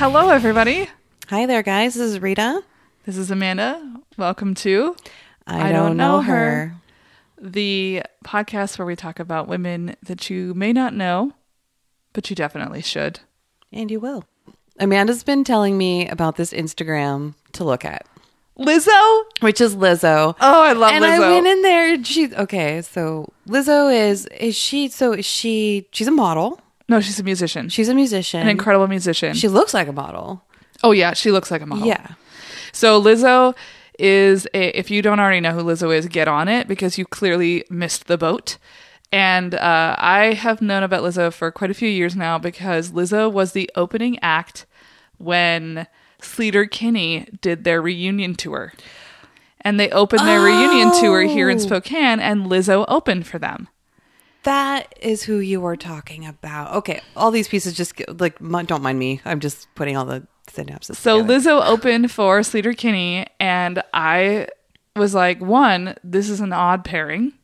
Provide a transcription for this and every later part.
Hello, everybody. Hi there, guys. This is Rita. This is Amanda. Welcome to I Don't Know Her, the podcast where we talk about women that you may not know, but you definitely should. And you will. Amanda's been telling me about this Instagram to look at. Lizzo? Which is Lizzo. Oh, I love Lizzo. And I went in there and she's... Okay, so Lizzo She's a model. No, she's a musician. She's a musician. An incredible musician. She looks like a model. Oh, yeah. She looks like a model. Yeah. So Lizzo is... If you don't already know who Lizzo is, get on it because you clearly missed the boat. And I have known about Lizzo for quite a few years now because Lizzo was the opening act when Sleater-Kinney did their reunion tour. And they opened their reunion tour here in Spokane and Lizzo opened for them. That is who you were talking about. Okay, all these pieces just like don't mind me. I'm just putting all the synapses. So together. Lizzo opened for Sleater-Kinney, and I was like, one, this is an odd pairing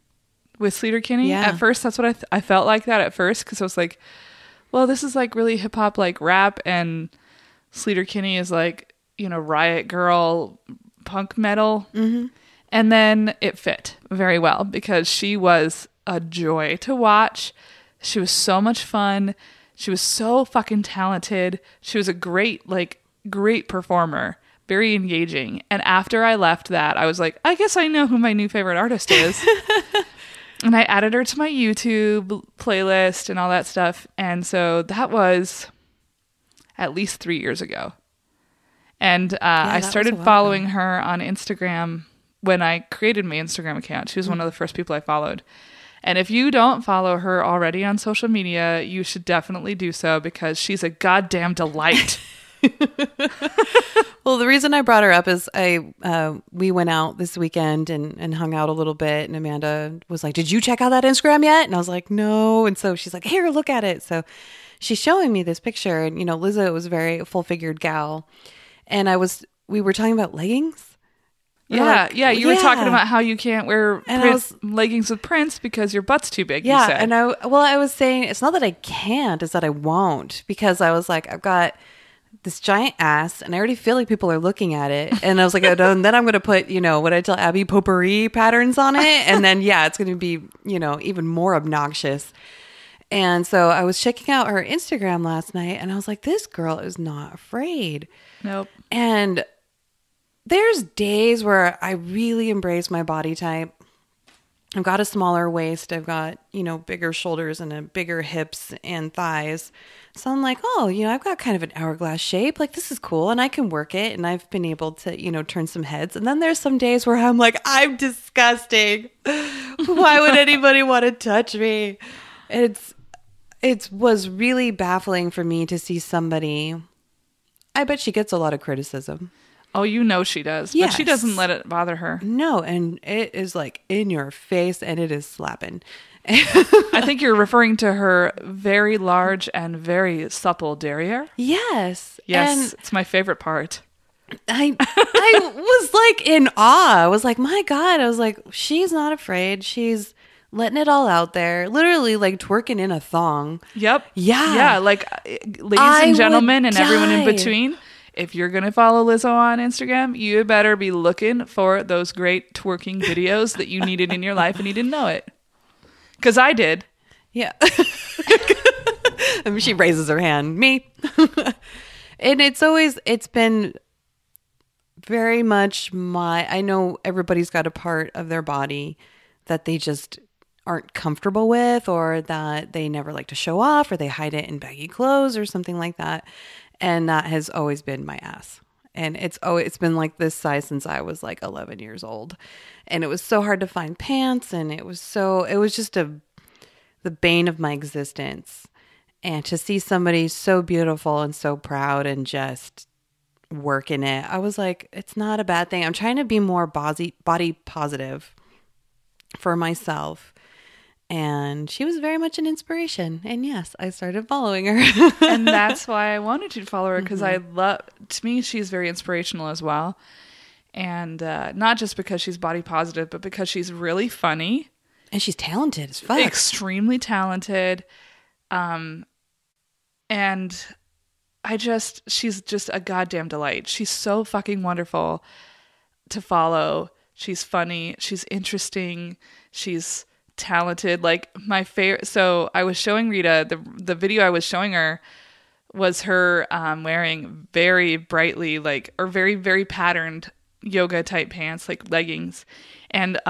with Sleater-Kinney. Yeah. At first, that's what I felt like that at first because I was like, well, this is like really hip hop like rap, and Sleater-Kinney is like Riot Girl punk metal, and then it fit very well because she was a joy to watch. She was so much fun. She was so fucking talented. She was a great performer, very engaging. And after I left that, I was like, I guess I know who my new favorite artist is. And I added her to my YouTube playlist and all that stuff. And so that was at least 3 years ago. And I started following her on Instagram when I created my Instagram account. She was one of the first people I followed. And if you don't follow her already on social media, you should definitely do so because she's a goddamn delight. Well, the reason I brought her up is we went out this weekend and hung out a little bit. And Amanda was like, did you check out that Instagram yet? And I was like, no. And so she's like, here, look at it. So she's showing me this picture. And, Lizzo was a very full-figured gal. And we were talking about leggings. You were talking about how you can't wear leggings with prints because your butt's too big, you said. I was saying, it's not that I can't, it's that I won't. Because I was like, I've got this giant ass, and I already feel like people are looking at it. And I was like, and then I'm going to put, what I tell Abby, potpourri patterns on it. And then, it's going to be, even more obnoxious. And so I was checking out her Instagram last night, and I was like, this girl is not afraid. Nope. And... there's days where I really embrace my body type. I've got a smaller waist. I've got, bigger shoulders and bigger hips and thighs. So I'm like, I've got kind of an hourglass shape. Like, this is cool and I can work it. And I've been able to, turn some heads. And then there's some days where I'm like, I'm disgusting. Why would anybody want to touch me? It was really baffling for me to see somebody. I bet she gets a lot of criticism. Oh, she does. Yes. But she doesn't let it bother her. No, and it is like in your face and it is slapping. I think you're referring to her very large and very supple derriere. Yes. Yes, it's my favorite part. I was like in awe. I was like, my God. I was like, she's not afraid. She's letting it all out there. Literally like twerking in a thong. Yep. Yeah. Yeah, like ladies and gentlemen and everyone in between. If you're going to follow Lizzo on Instagram, you better be looking for those great twerking videos that you needed in your life and you didn't know it. Because I did. Yeah. I mean, she raises her hand. Me. And it's been very much I know everybody's got a part of their body that they just aren't comfortable with or that they never like to show off or they hide it in baggy clothes or something like that. And that has always been my ass. And it's been like this size since I was like 11 years old. And it was so hard to find pants. And it was just the bane of my existence. And to see somebody so beautiful and so proud and just working it, I was like, it's not a bad thing. I'm trying to be more body positive for myself. And she was very much an inspiration. And yes, I started following her. And that's why I wanted you to follow her because to me, she's very inspirational as well. And not just because she's body positive, but because she's really funny. And she's talented as fuck. Extremely talented. And she's just a goddamn delight. She's so fucking wonderful to follow. She's funny. She's interesting. She's talented. Like my favorite. So I was showing Rita, the video I was showing her was her wearing very brightly, like, or very, very patterned yoga type pants, like leggings. And,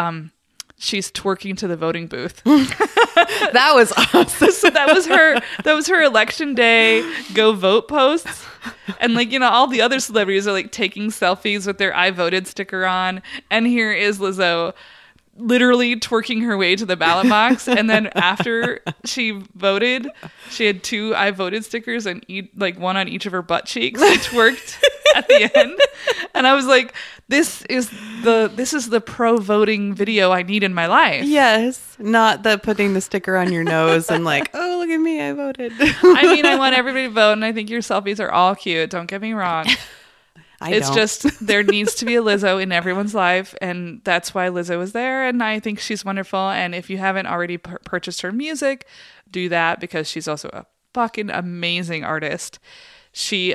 she's twerking to the voting booth. That was awesome. So that was her election day go vote posts. And like, you know, all the other celebrities are like taking selfies with their I voted sticker on. And here is Lizzo literally twerking her way to the ballot box. And then after she voted, she had two I voted stickers and like one on each of her butt cheeks and twerked at the end. And I was like, this is the pro voting video I need in my life. Yes, not the putting the sticker on your nose and like, oh, look at me, I voted. I mean, I want everybody to vote, and I think your selfies are all cute, don't get me wrong. It's just there needs to be a Lizzo in everyone's life, and that's why Lizzo is there, and I think she's wonderful. And if you haven't already purchased her music, do that, because she's also a fucking amazing artist. She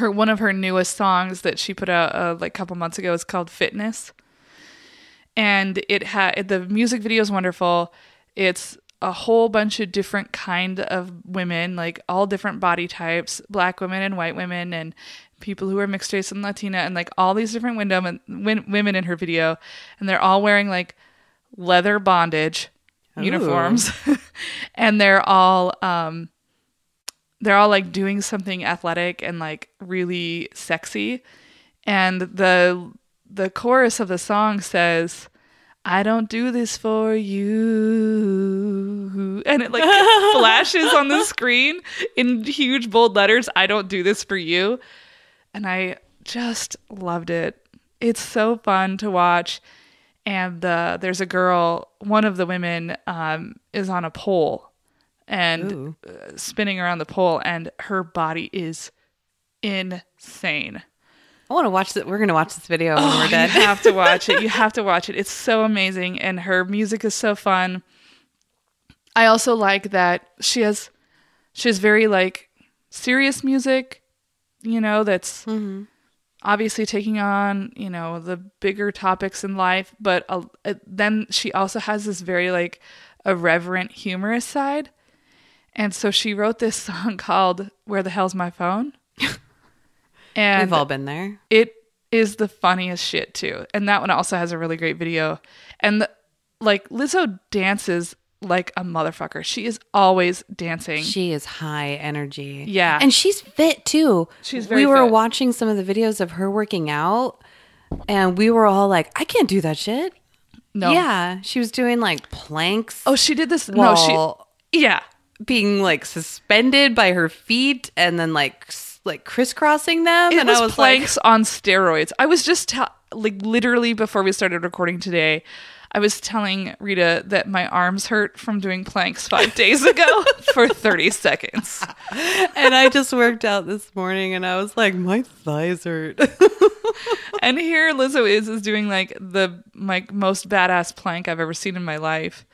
one of her newest songs that she put out like a couple months ago is called Fitness, and the music video is wonderful. It's a whole bunch of different kind of women, like all different body types, black women and white women, and people who are mixed race and Latina, and like all these different women in her video, and they're all wearing like leather bondage uniforms, and they're all like doing something athletic and like really sexy. And the chorus of the song says, I don't do this for you. And it like flashes on the screen in huge bold letters. I don't do this for you. And I just loved it. It's so fun to watch. And there's a girl, one of the women is on a pole and spinning around the pole, and her body is insane. I want to watch that. We're going to watch this video when we're dead. You have to watch it. You have to watch it. It's so amazing, and her music is so fun. I also like that she has very like serious music, you know, that's obviously taking on, you know, the bigger topics in life, but then she also has this very like irreverent, humorous side. And so she wrote this song called Where the Hell's My Phone? And we've all been there. It is the funniest shit, too. And that one also has a really great video. And like Lizzo dances like a motherfucker. She is always dancing. She is high energy. Yeah. And she's fit, too. She's very fit. We were watching some of the videos of her working out, and we were all like, I can't do that shit. No. Yeah. She was doing like planks. Oh, she did this. No, she. Yeah. Being like suspended by her feet and then like crisscrossing them. And I was planks like on steroids. I was just like literally before we started recording today, I was telling Rita that my arms hurt from doing planks 5 days ago for 30 seconds. And I just worked out this morning and I was like, my thighs hurt. And here Lizzo is doing like the most badass plank I've ever seen in my life.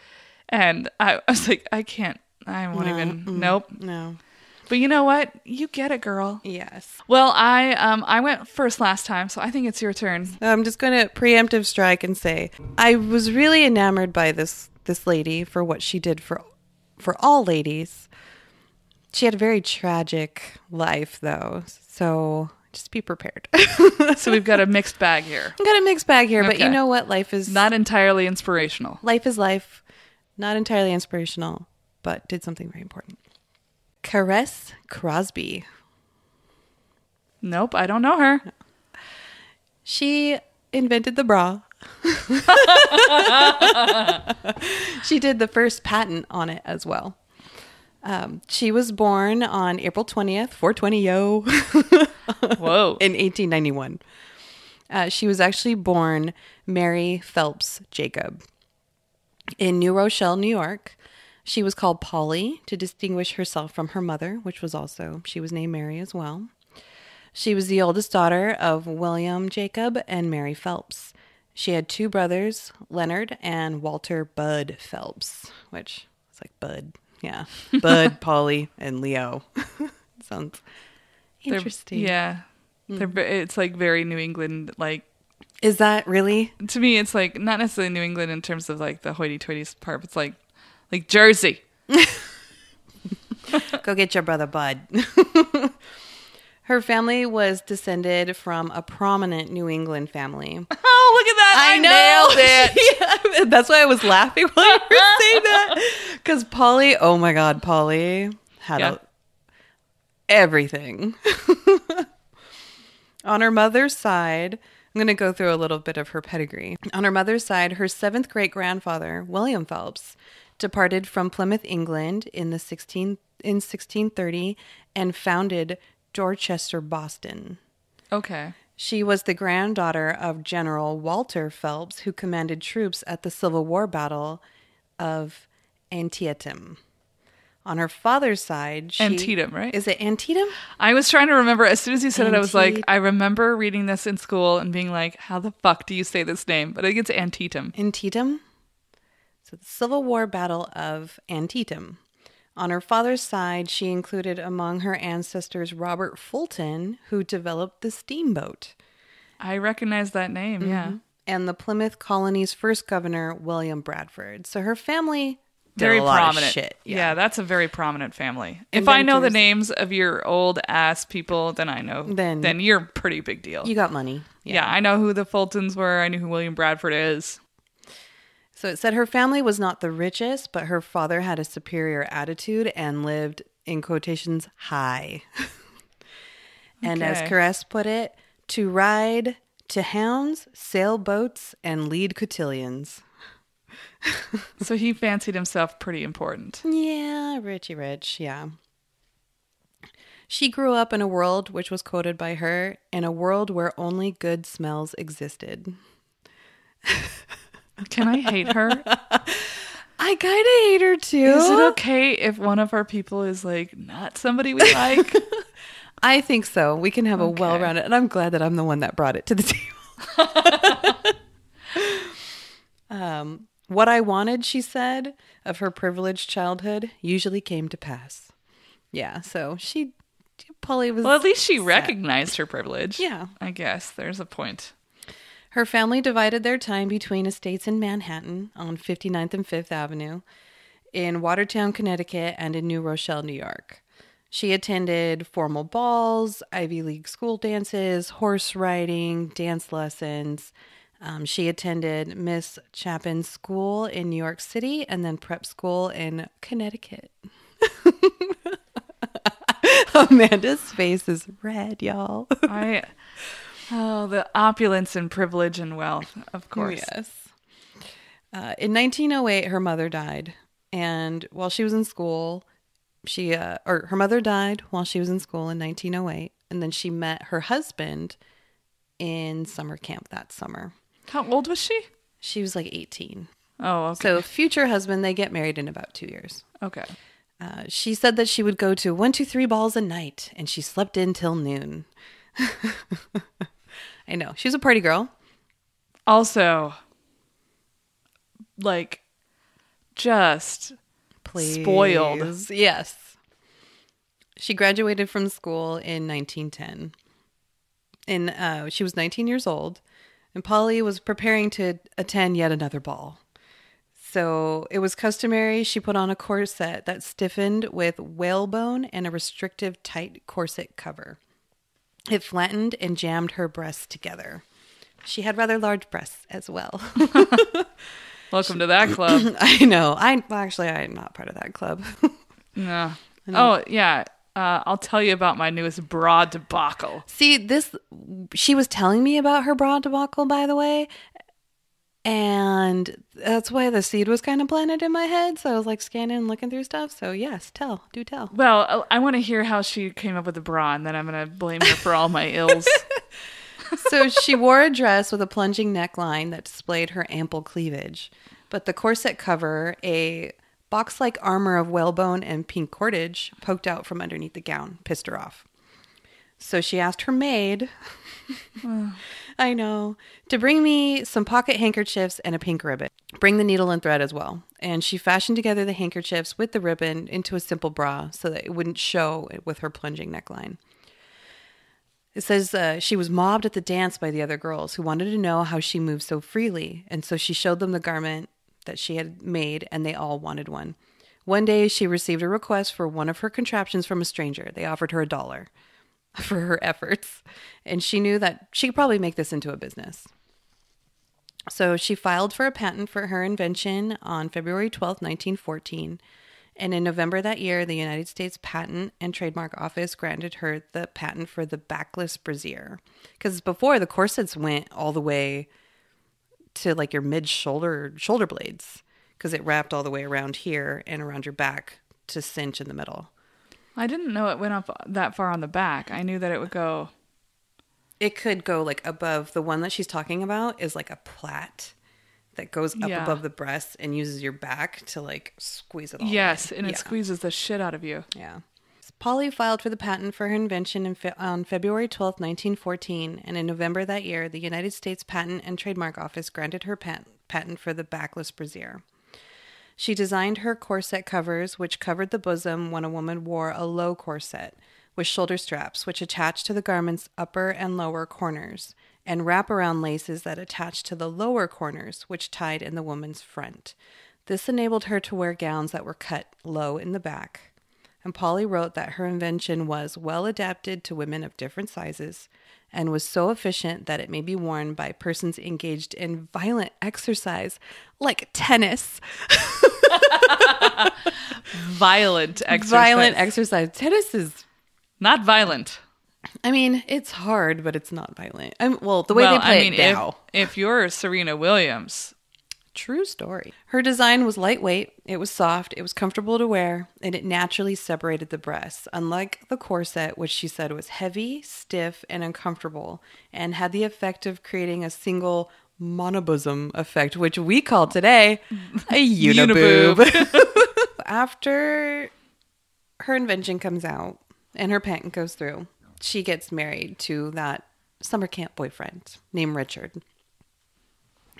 And I was like, I can't. I won't even. Nope. No. But you know what? You get it, girl. Yes. Well, I went first last time, so I think it's your turn. I'm just going to preemptive strike and say I was really enamored by this lady for what she did for all ladies. She had a very tragic life, though, so just be prepared. So we've got a mixed bag here. We've got a mixed bag here, okay. But you know what? Life is not entirely inspirational. Life is life, not entirely inspirational, but did something very important. Caresse Crosby. Nope, I don't know her. No. She invented the bra. She did the first patent on it as well. She was born on April 20th, 420, yo. Whoa. In 1891. She was actually born Mary Phelps Jacob in New Rochelle, New York. She was called Polly to distinguish herself from her mother, which was also, she was named Mary as well. She was the oldest daughter of William Jacob and Mary Phelps. She had two brothers, Leonard and Walter Bud Phelps, which it's like Bud. Yeah. Bud, Polly, and Leo. sounds interesting. Yeah. It's like very New England, like. Is that really? To me, it's like not necessarily New England in terms of like the hoity-toity part, but it's like Jersey. Go get your brother Bud. Her family was descended from a prominent New England family. Oh, look at that. I nailed it. Yeah, that's why I was laughing when I first saying that. Because Polly, oh my God, Polly had everything. On her mother's side, I'm going to go through a little bit of her pedigree. On her mother's side, her seventh great-grandfather, William Phelps, departed from Plymouth, England in 1630 and founded Dorchester, Boston. Okay. She was the granddaughter of General Walter Phelps, who commanded troops at the Civil War Battle of Antietam. On her father's side, she... Antietam, right? Is it Antietam? I was trying to remember. As soon as you said it, I was like, I remember reading this in school and being like, how the fuck do you say this name? But I think it's Antietam. Antietam? So the Civil War Battle of Antietam. On her father's side, she included among her ancestors Robert Fulton, who developed the steamboat. I recognize that name, yeah. And the Plymouth Colony's first governor, William Bradford. So her family very prominent. Shit. Yeah, that's a very prominent family. If I know the names of your old ass people, then I know. Then you're a pretty big deal. You got money. Yeah, I know who the Fultons were. I knew who William Bradford is. So it said her family was not the richest, but her father had a superior attitude and lived, in quotations, high. And as Caresse put it, to ride to hounds, sail boats, and lead cotillions. So he fancied himself pretty important. Yeah, Richie Rich, yeah. She grew up in a world, which was quoted by her, in a world where only good smells existed. Can I hate her? I kind of hate her too. Is it okay if one of our people is like not somebody we like? I think so. We can have a well-rounded, and I'm glad that I'm the one that brought it to the table. What I wanted, she said, of her privileged childhood usually came to pass. Yeah, so Polly was. Well, at least she recognized her privilege. Yeah. I guess there's a point. Her family divided their time between estates in Manhattan on 59th and 5th Avenue, in Watertown, Connecticut, and in New Rochelle, New York. She attended formal balls, Ivy League school dances, horse riding, dance lessons. She attended Miss Chapin's school in New York City and then prep school in Connecticut. Amanda's face is red, y'all. Oh, the opulence and privilege and wealth, of course. Yes. In 1908, her mother died. And while she was in school, her mother died while she was in school in 1908. And then she met her husband in summer camp that summer. How old was she? She was like 18. Oh, okay. So future husband, they get married in about 2 years. Okay. She said that she would go to 1, 2, 3 balls a night, and she slept in till noon. I know. She's a party girl. Also, like, just please. Spoiled. Yes. She graduated from school in 1910. And she was 19 years old. And Polly was preparing to attend yet another ball. So it was customary. She put on a corset that stiffened with whalebone and a restrictive tight corset cover. It flattened and jammed her breasts together. She had rather large breasts as well. Welcome to that club. I know. I am not part of that club. No. Oh, yeah. I'll tell you about my newest bra debacle. See, she was telling me about her bra debacle, by the way. And that's why the seed was kind of planted in my head. So I was like scanning and looking through stuff. So yes, do tell. Well, I want to hear how she came up with the bra, and then I'm going to blame her for all my ills. So she wore a dress with a plunging neckline that displayed her ample cleavage. But the corset cover, a box-like armor of whalebone and pink cordage, poked out from underneath the gown, pissed her off. So she asked her maid, I know, to bring me some pocket handkerchiefs and a pink ribbon. Bring the needle and thread as well. And she fashioned together the handkerchiefs with the ribbon into a simple bra so that it wouldn't show with her plunging neckline. It says she was mobbed at the dance by the other girls who wanted to know how she moved so freely. And so she showed them the garment that she had made, and they all wanted one. One day she received a request for one of her contraptions from a stranger. They offered her $1 for her efforts, and she knew that she could probably make this into a business. So she filed for a patent for her invention on February 12th, 1914, and in November that year, the United States Patent and Trademark Office granted her the patent for the backless brassiere, because before the corsets went all the way to like your mid-shoulder blades, because it wrapped all the way around here and around your back to cinch in the middle. I didn't know it went up that far on the back. I knew that it would go... It could go like above. The one that she's talking about is like a plait that goes up above the breast and uses your back to like squeeze it all. Yes, away. And it squeezes the shit out of you. Yeah. Polly filed for the patent for her invention on February 12th, 1914. And in November that year, the United States Patent and Trademark Office granted her patent for the backless brassiere. She designed her corset covers, which covered the bosom when a woman wore a low corset, with shoulder straps, which attached to the garment's upper and lower corners, and wraparound laces that attached to the lower corners, which tied in the woman's front. This enabled her to wear gowns that were cut low in the back. And Polly wrote that her invention was well adapted to women of different sizes and was so efficient that it may be worn by persons engaged in violent exercise like tennis. Violent exercise. Violent exercise. Tennis is not violent. I mean, it's hard, but it's not violent. Well, the way they play it now. If you're Serena Williams... True story. Her design was lightweight, it was soft, it was comfortable to wear, and it naturally separated the breasts, unlike the corset, which she said was heavy, stiff, and uncomfortable, and had the effect of creating a single monobosom effect, which we call today a uniboob. After her invention comes out and her patent goes through, she gets married to that summer camp boyfriend named Richard.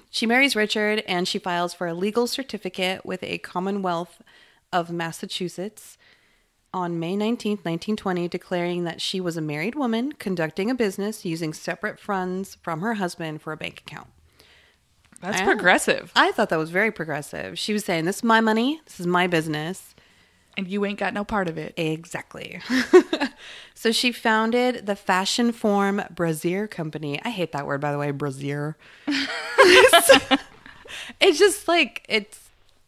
She marries Richard, and she files for a legal certificate with a Commonwealth of Massachusetts on May 19, 1920, declaring that she was a married woman conducting a business using separate funds from her husband for a bank account. That's progressive. I thought that was very progressive. She was saying, this is my money, this is my business. And you ain't got no part of it. Exactly. So she founded the Fashion Form Brasier Company. I hate that word, by the way, brasier. It's just like, it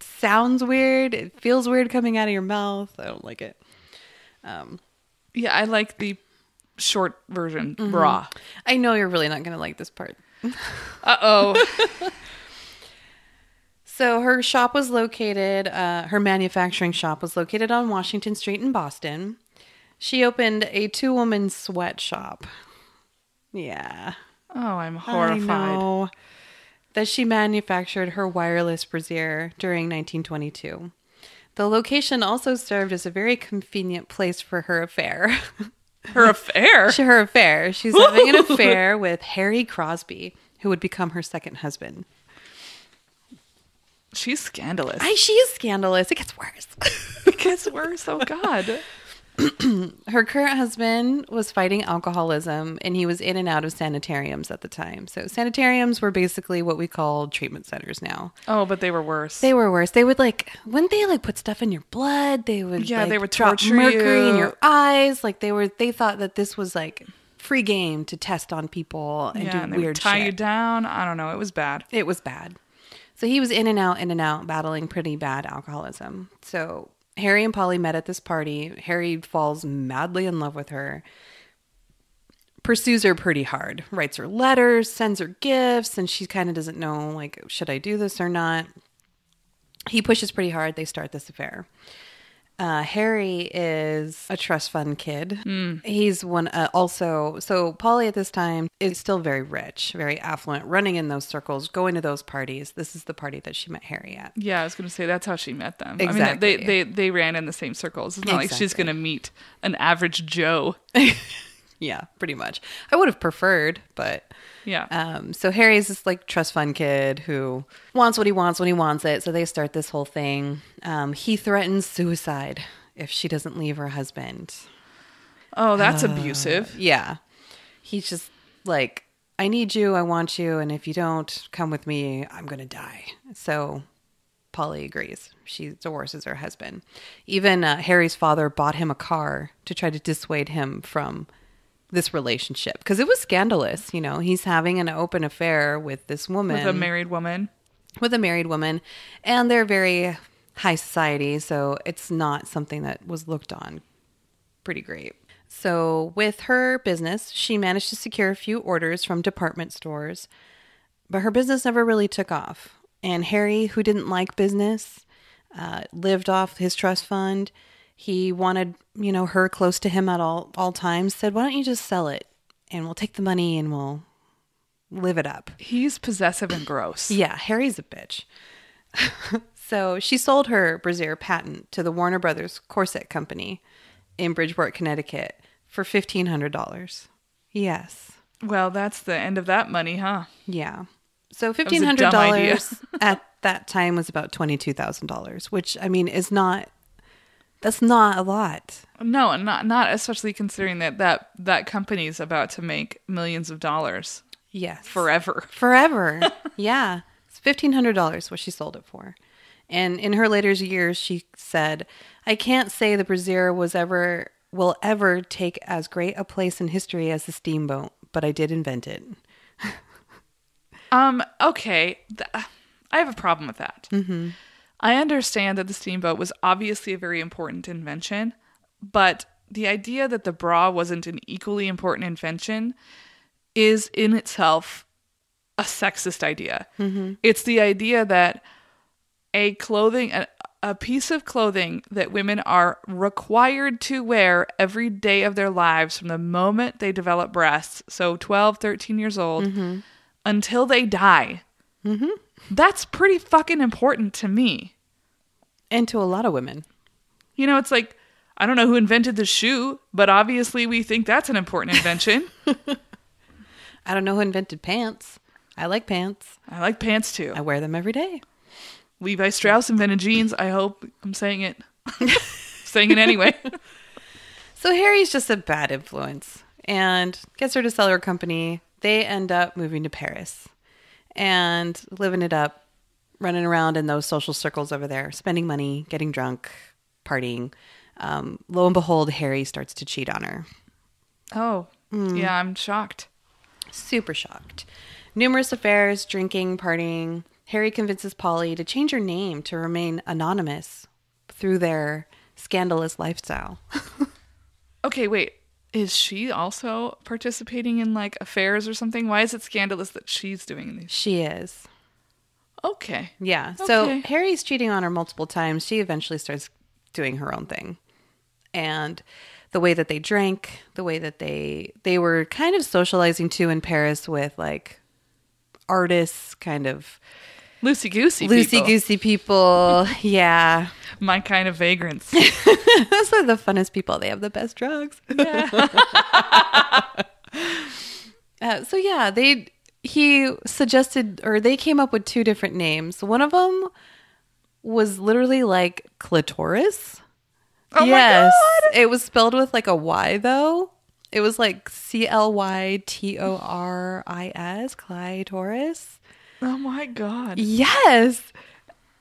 sounds weird. It feels weird coming out of your mouth. I don't like it. Yeah, I like the short version, bra. I know you're really not going to like this part. Uh-oh. So her shop was located, her manufacturing shop was located on Washington Street in Boston. She opened a 2-woman sweatshop. Yeah. Oh, I'm horrified. I know that she manufactured her wireless brassiere during 1922. The location also served as a very convenient place for her affair. Her affair? Her affair. She's having an affair with Harry Crosby, who would become her second husband. She's scandalous. She is scandalous. It gets worse. It gets worse. Oh, God. Her current husband was fighting alcoholism, and he was in and out of sanitariums at the time. So sanitariums were basically what we call treatment centers now. Oh, but they were worse. They were worse. They would wouldn't they put stuff in your blood? They would they would drop mercury in your eyes. Like they thought that this was free game to test on people and do and weird shit. Tie you down. I don't know. It was bad. It was bad. So he was in and out, battling pretty bad alcoholism. So Harry and Polly met at this party. Harry falls madly in love with her, pursues her pretty hard, writes her letters, sends her gifts, and she kind of doesn't know, should I do this or not? He pushes pretty hard. They start this affair. Harry is a trust fund kid. He's one so Polly at this time is still very rich, very affluent, running in those circles, going to those parties. This is the party that she met Harry at. Yeah, I was going to say that's how she met them. Exactly. I mean, they ran in the same circles. It's not like she's going to meet an average Joe. Yeah, pretty much. I would have preferred, but... Yeah. So Harry's this, like, trust fund kid who wants what he wants when he wants it. So they start this whole thing. He threatens suicide if she doesn't leave her husband. Oh, that's abusive. Yeah. He's just like, I need you, I want you, and if you don't come with me, I'm going to die. So... Polly agrees. She divorces her husband. Even Harry's father bought him a car to try to dissuade him from this relationship because it was scandalous. You know, he's having an open affair with this woman. With a married woman. With a married woman. And they're very high society, so it's not something that was looked on pretty great. So with her business, she managed to secure a few orders from department stores, but her business never really took off. And Harry, who didn't like business, lived off his trust fund. He wanted, you know, her close to him at all times, said, why don't you just sell it and we'll take the money and we'll live it up. He's possessive and gross. Yeah, Harry's a bitch. So she sold her Brasier patent to the Warner Brothers Corset Company in Bridgeport, Connecticut for $1,500. Yes. Well, that's the end of that money, huh? Yeah. So $1,500 at that time was about $22,000, which, I mean, is not, that's not a lot. No, and not especially considering that company's about to make millions of dollars. Yes. Forever. Yeah. It's $1,500 what she sold it for. And in her later years, she said, I can't say the Brasier will ever take as great a place in history as the steamboat, but I did invent it. Okay. I have a problem with that. Mm-hmm. I understand that the steamboat was obviously a very important invention, but the idea that the bra wasn't an equally important invention is in itself a sexist idea. Mm-hmm. It's the idea that a piece of clothing that women are required to wear every day of their lives from the moment they develop breasts, so 12, 13 years old, mm-hmm. until they die. Mm-hmm. That's pretty fucking important to me. And to a lot of women. You know, it's like, I don't know who invented the shoe, but obviously we think that's an important invention. I don't know who invented pants. I like pants. I like pants too. I wear them every day. Levi Strauss invented jeans. I hope I'm saying it. Saying it anyway. So Harry's just a bad influence and gets her to sell her company. They end up moving to Paris and living it up, running around in those social circles over there, spending money, getting drunk, partying. Lo and behold, Harry starts to cheat on her. Oh, yeah, I'm shocked. Super shocked. Numerous affairs, drinking, partying. Harry convinces Polly to change her name to remain anonymous through their scandalous lifestyle. Okay, wait. Is she also participating in, like, affairs or something? Why is it scandalous that she's doing these? She is. Okay. Yeah. Okay. So Harry's cheating on her multiple times. She eventually starts doing her own thing. And the way that they drank, the way that they were kind of socializing, too, in Paris with, like, artists, kind of... Loosey-goosey people. Yeah. My kind of vagrants. Those are the funnest people. They have the best drugs. Yeah. He suggested, or they came up with two different names. One of them was literally like clitoris. Oh, yes. My God. It was spelled with like a Y, though. It was like C-L-Y-T-O-R-I-S, clitoris. Oh, my God. Yes.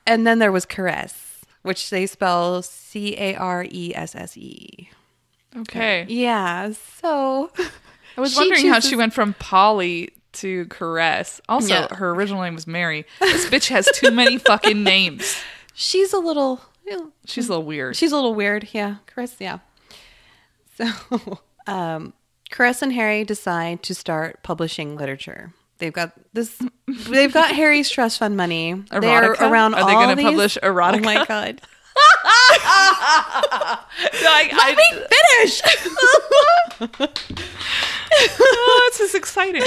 And then there was Caresse, which they spell C-A-R-E-S-S-E. Okay. Yeah. So I was wondering how she went from Polly to Caresse. Also, Her original name was Mary. This bitch has too many fucking names. She's a little weird. She's a little weird. Yeah. Caresse. Yeah. So Caresse and Harry decide to start publishing literature. They've got Harry's trust fund money. Erotica? They're around all these. Are they going to publish erotica? Oh my God. Let me finish. Oh, this is exciting.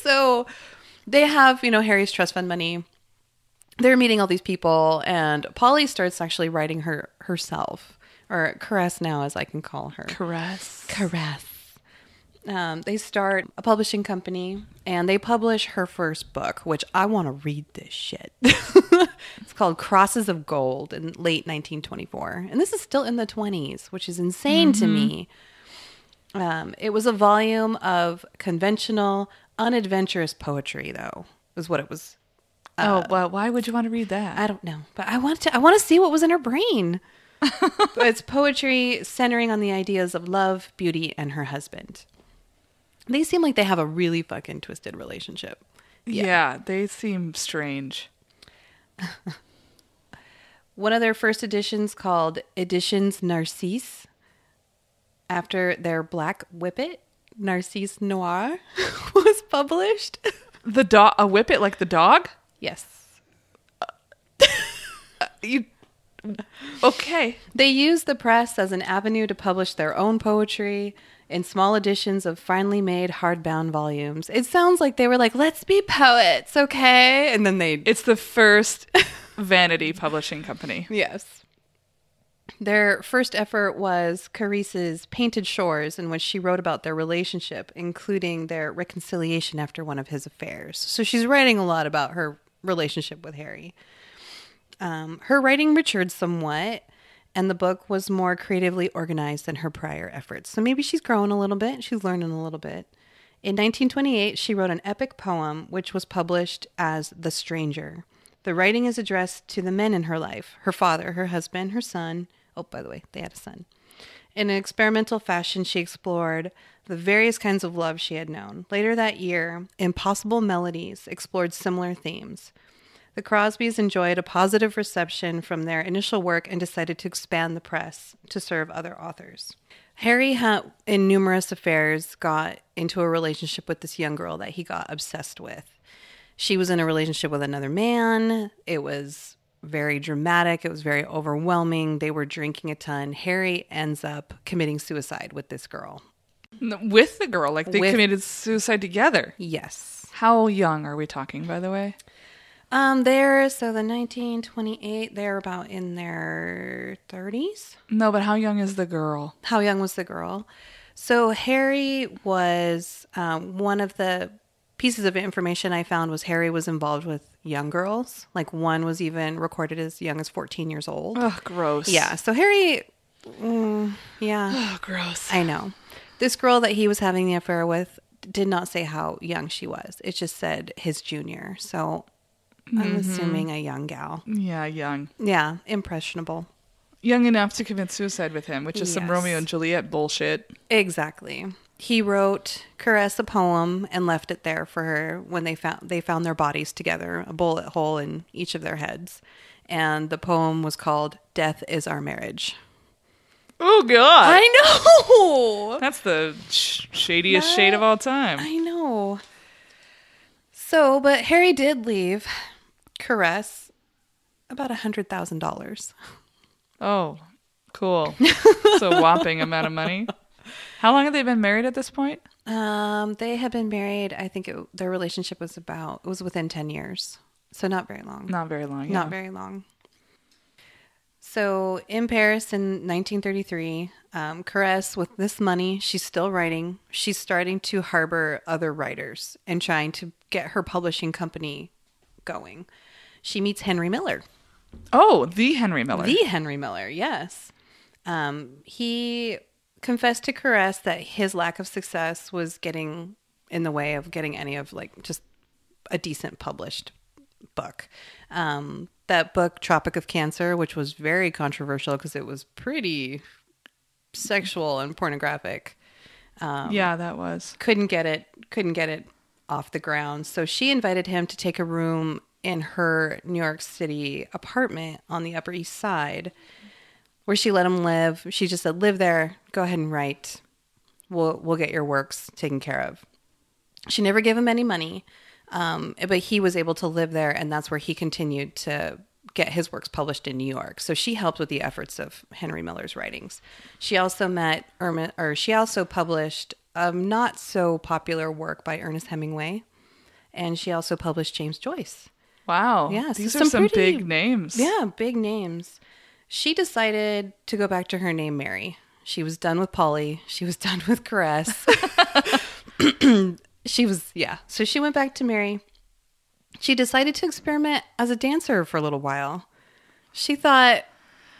So they have, you know, Harry's trust fund money. They're meeting all these people, and Polly starts actually writing herself, or Caresse now, as I can call her. Caresse. They start a publishing company, and they publish her first book, which I want to read this shit. It's called Crosses of Gold in late 1924. And this is still in the 20s, which is insane to me. It was a volume of conventional, unadventurous poetry, though, is what it was. Well, why would you want to read that? I don't know. But I want to see what was in her brain. It's poetry centering on the ideas of love, beauty, and her husband. They seem like they have a really fucking twisted relationship. Yeah they seem strange. One of their first editions, called Editions Narcisse, after their black whippet, Narcisse Noir, was published. The dog, a whippet like the dog? Yes. Okay. They used the press as an avenue to publish their own poetry in small editions of finely made hardbound volumes. It sounds like they were like, let's be poets, okay? And then it's the first vanity publishing company. Yes. Their first effort was Caresse's Painted Shores, in which she wrote about their relationship, including their reconciliation after one of his affairs. So she's writing a lot about her relationship with Harry. Her writing matured somewhat, and the book was more creatively organized than her prior efforts. So maybe she's growing a little bit. She's learning a little bit. In 1928, she wrote an epic poem, which was published as The Stranger. The writing is addressed to the men in her life, her father, her husband, her son. Oh, by the way, they had a son. In an experimental fashion, she explored the various kinds of love she had known. Later that year, Impossible Melodies explored similar themes. The Crosbys enjoyed a positive reception from their initial work and decided to expand the press to serve other authors. Harry, in numerous affairs, got into a relationship with this young girl that he got obsessed with. She was in a relationship with another man. It was very dramatic. It was very overwhelming. They were drinking a ton. Harry ends up committing suicide with this girl. With the girl? Like they committed suicide together? Yes. How young are we talking, by the way? The 1928, they're about in their 30s. No, but how young is the girl? How young was the girl? So Harry was, one of the pieces of information I found was Harry was involved with young girls. Like one was even recorded as young as 14 years old. Oh, gross. Yeah. So Harry, Oh, gross. I know. This girl that he was having the affair with did not say how young she was. It just said his junior. So I'm assuming a young gal. Yeah, young. Yeah, impressionable. Young enough to commit suicide with him, which is some Romeo and Juliet bullshit. Exactly. He wrote Caresse a poem and left it there for her when they found their bodies together, a bullet hole in each of their heads. And the poem was called Death is Our Marriage. Oh, God. I know. That's the shadiest shade of all time. I know. So, but Harry did leave Caresse about $100,000. Oh, cool. It's a whopping amount of money. How long have they been married at this point? They have been married, I think their relationship was within 10 years. So not very long. Not very long, yeah. Not very long. So in Paris in 1933, Caresse, with this money, she's still writing. She's starting to harbor other writers and trying to get her publishing company going. She meets Henry Miller. Oh, the Henry Miller. The Henry Miller, yes. He confessed to Caresse that his lack of success was getting in the way of getting any of just a decent published book. That book, Tropic of Cancer, which was very controversial because it was pretty sexual and pornographic. Yeah, that was. Couldn't get it off the ground. So she invited him to take a room in her New York City apartment on the Upper East Side, where she let him live. She just said, live there. Go ahead and write. We'll get your works taken care of. She never gave him any money. But he was able to live there, and that's where he continued to get his works published in New York. So she helped with the efforts of Henry Miller's writings. She also published a not so popular work by Ernest Hemingway, and she also published James Joyce. Wow. Yeah, these are some big names. Yeah, big names. She decided to go back to her name Mary. She was done with Polly. She was done with Caresse. She was, yeah. So she went back to Mary. She decided to experiment as a dancer for a little while. She thought,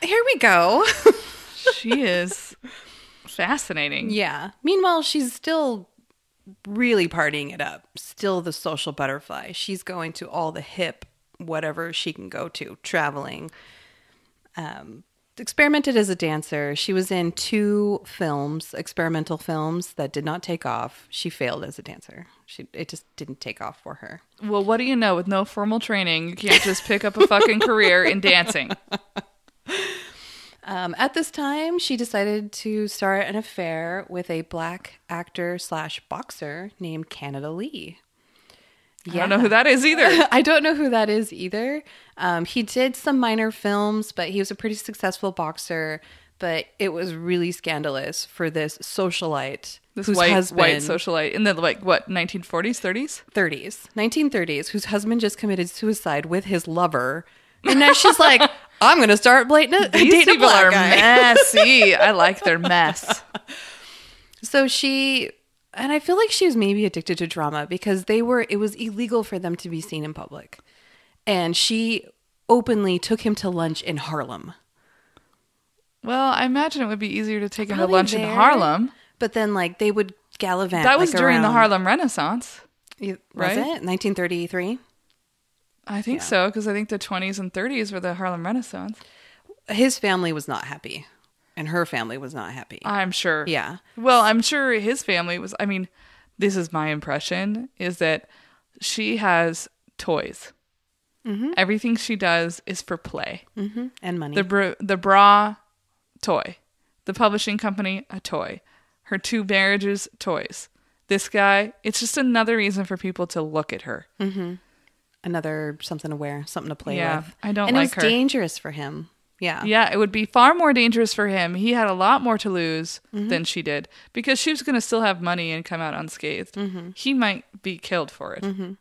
here we go. She is fascinating. Yeah. Meanwhile, she's still really partying it up. Still the social butterfly. She's going to all the hip, whatever she can go to, traveling. Experimented as a dancer. She was in 2 films, experimental films, that did not take off. She failed as a dancer. It just didn't take off for her. Well, what do you know? With no formal training, you can't just pick up a fucking career in dancing. At this time, she decided to start an affair with a black actor/boxer named Canada Lee. Yeah. I don't know who that is either. I don't know who that is either. He did some minor films, but he was a pretty successful boxer. But it was really scandalous for this socialite. This white socialite in the, like, what, 1940s, 30s? 30s. 1930s, whose husband just committed suicide with his lover. And now she's like, I'm going to start dating a black guy. These people are messy. I like their mess. So she... And I feel like she was maybe addicted to drama, because it was illegal for them to be seen in public. And she openly took him to lunch in Harlem. Well, I imagine it would be easier to take him to lunch in Harlem. But then, like, they would gallivant. That was during the Harlem Renaissance. Was it? 1933? I think so, because I think the 20s and 30s were the Harlem Renaissance. His family was not happy. And her family was not happy. I'm sure. Yeah. Well, I'm sure his family was... I mean, this is my impression, is that she has toys. Mm-hmm. Everything she does is for play. Mm-hmm. And money. The bra, toy. The publishing company, a toy. Her 2 marriages, toys. This guy, it's just another reason for people to look at her. Mm-hmm. Another something to wear, something to play with. I don't like her. And it's dangerous for him. Yeah. Yeah, it would be far more dangerous for him. He had a lot more to lose than she did, because she was going to still have money and come out unscathed. Mm-hmm. He might be killed for it. Mm-hmm.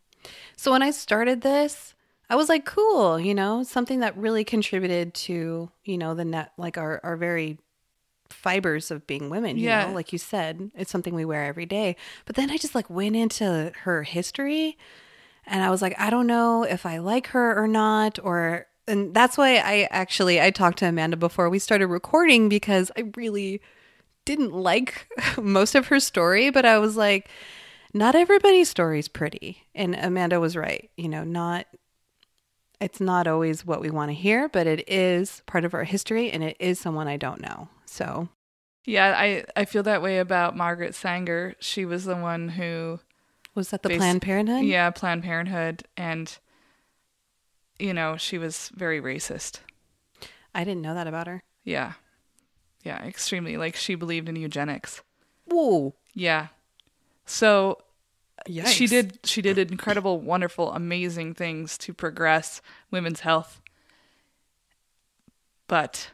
So when I started this, I was like, cool, you know, something that really contributed to, you know, the net, like our very fibers of being women, you know, like you said, it's something we wear every day. But then I just like went into her history and I was like, I don't know if I like her or not, and that's why I talked to Amanda before we started recording, because I really didn't like most of her story. But I was like, not everybody's story's pretty. And Amanda was right. You know, it's not always what we want to hear, but it is part of our history, and it is someone I don't know. So, yeah, I feel that way about Margaret Sanger. She was the one who... Was that the Planned Parenthood? Yeah, Planned Parenthood. And... you know, she was very racist. I didn't know that about her. Yeah. Yeah, extremely. Like, she believed in eugenics. Whoa. Yeah. So yikes. She did incredible, wonderful, amazing things to progress women's health. But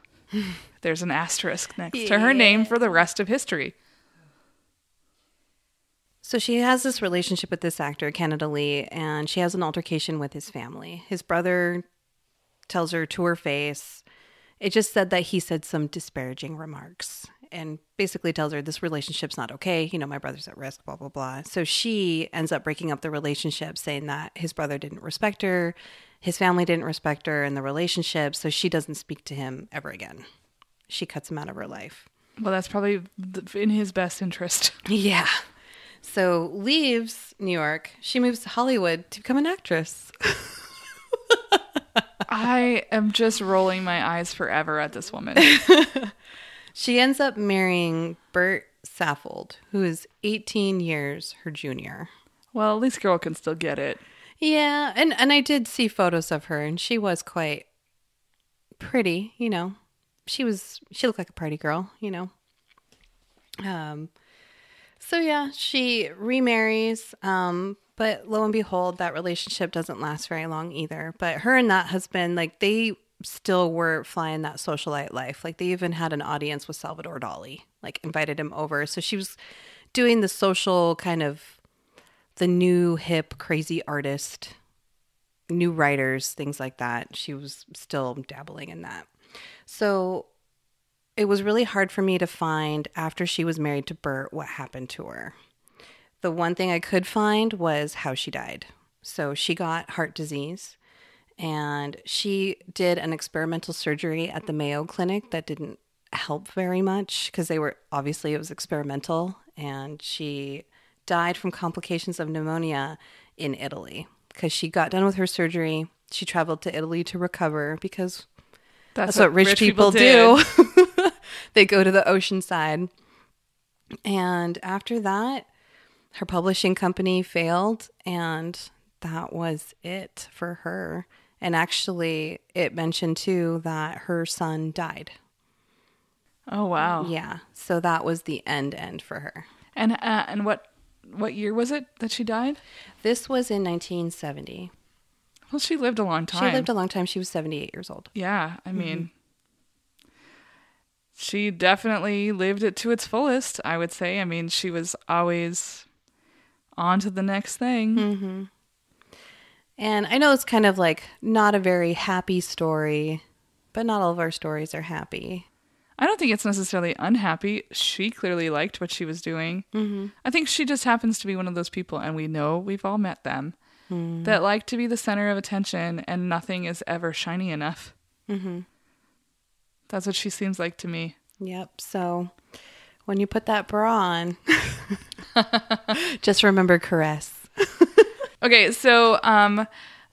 there's an asterisk next to her name for the rest of history. So she has this relationship with this actor, Canada Lee, and she has an altercation with his family. His brother tells her to her face. It just said that he said some disparaging remarks and basically tells her this relationship's not okay. You know, my brother's at risk, blah, blah, blah. So she ends up breaking up the relationship, saying that his brother didn't respect her, his family didn't respect her in the relationship, so she doesn't speak to him ever again. She cuts him out of her life. Well, that's probably in his best interest. Yeah. So leaves New York. She moves to Hollywood to become an actress. I am just rolling my eyes forever at this woman. She ends up marrying Bert Saffold, who is 18 years her junior. Well, at least girl can still get it. Yeah, and I did see photos of her, and she was quite pretty, you know. She looked like a party girl, you know. So, yeah, she remarries, but lo and behold, that relationship doesn't last very long either. But her and that husband, like, they still were flying that socialite life. Like, they even had an audience with Salvador Dali, like, invited him over. So she was doing the social kind of the new hip, crazy artist, new writers, things like that. She was still dabbling in that. So It was really hard for me to find, after she was married to Bert, what happened to her. The one thing I could find was how she died. So she got heart disease, and she did an experimental surgery at the Mayo Clinic that didn't help very much because they were, obviously it was experimental, and she died from complications of pneumonia in Italy because she got done with her surgery. She traveled to Italy to recover because that's what rich people do. They go to the ocean side. And after that, her publishing company failed, and that was it for her. And actually, it mentioned too that her son died. Oh, wow. Yeah. So that was the end for her. And what year was it that she died? This was in 1970. Well, she lived a long time. She lived a long time. She was 78 years old. Yeah. I mean... Mm-hmm. She definitely lived it to its fullest, I would say. I mean, she was always on to the next thing. Mm-hmm. And I know it's kind of like not a very happy story, but not all of our stories are happy. I don't think it's necessarily unhappy. She clearly liked what she was doing. Mm-hmm. I think she just happens to be one of those people, and we know we've all met them, mm-hmm. that like to be the center of attention, and nothing is ever shiny enough. Mm-hmm. That's what she seems like to me. Yep. So when you put that bra on, just remember Caresse. Okay. So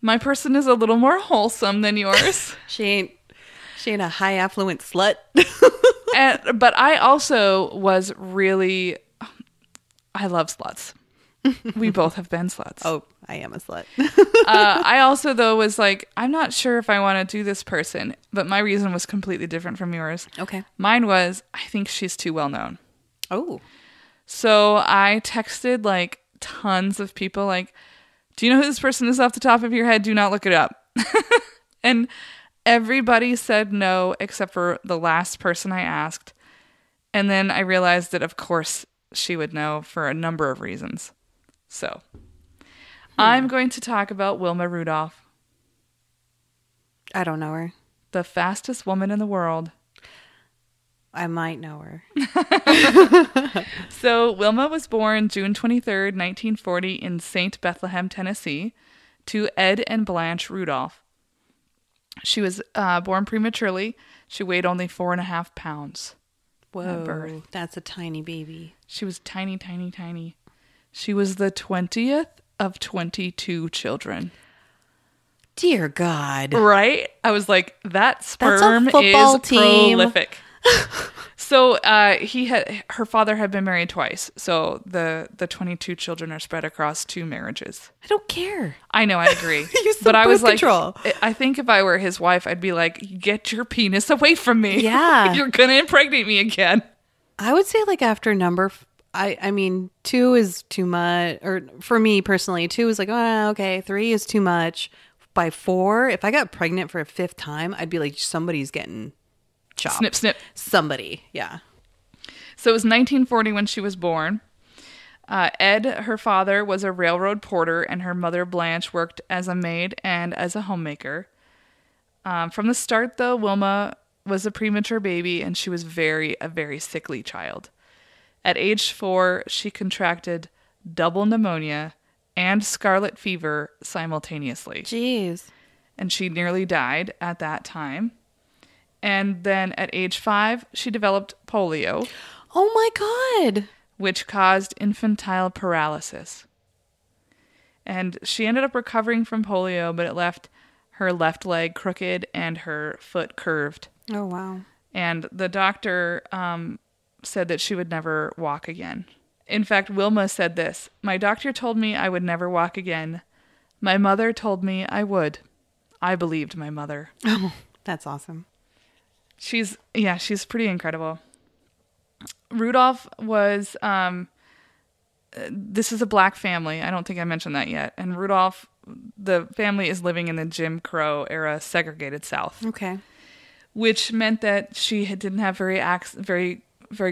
my person is a little more wholesome than yours. She ain't a high affluent slut. But I also was really, I love sluts. We both have been sluts. Oh, I am a slut. I also, though, was like, I'm not sure if I want to do this person, but my reason was completely different from yours. Okay. Mine was, I think she's too well known. Oh. So I texted like tons of people like, do you know who this person is off the top of your head? Do not look it up. And everybody said no, except for the last person I asked. And then I realized that, of course, she would know for a number of reasons. So, I'm going to talk about Wilma Rudolph. I don't know her. The fastest woman in the world. I might know her. So, Wilma was born June 23rd, 1940 in St. Bethlehem, Tennessee, to Ed and Blanche Rudolph. She was born prematurely. She weighed only 4.5 pounds. Whoa, at birth. That's a tiny baby. She was tiny, tiny, tiny. She was the 20th of 22 children. Dear God. Right? I was like, that sperm is team. Prolific. So her father had been married twice. So the 22 children are spread across 2 marriages. I don't care. I know, I agree. You're so but I was control. Like, I think if I were his wife, I'd be like, get your penis away from me. Yeah. You're going to impregnate me again. I would say like after number... I mean, 2 is too much, or for me personally, 2 is like, oh, okay, 3 is too much. By 4, if I got pregnant for a 5th time, I'd be like, somebody's getting chopped. Snip, snip. Somebody, yeah. So it was 1940 when she was born. Ed, her father, was a railroad porter, and her mother, Blanche, worked as a maid and as a homemaker. From the start, though, Wilma was a premature baby, and she was a very sickly child. At age 4, she contracted double pneumonia and scarlet fever simultaneously. Jeez. And she nearly died at that time. And then at age 5, she developed polio. Oh, my God. Which caused infantile paralysis. And she ended up recovering from polio, but it left her left leg crooked and her foot curved. Oh, wow. And the doctor... said that she would never walk again. In fact, Wilma said this, "My doctor told me I would never walk again. My mother told me I would. I believed my mother." Oh, that's awesome. She's pretty incredible. Rudolph was, this is a black family. I don't think I mentioned that yet. And Rudolph, the family is living in the Jim Crow era segregated South. Okay. Which meant that she didn't have very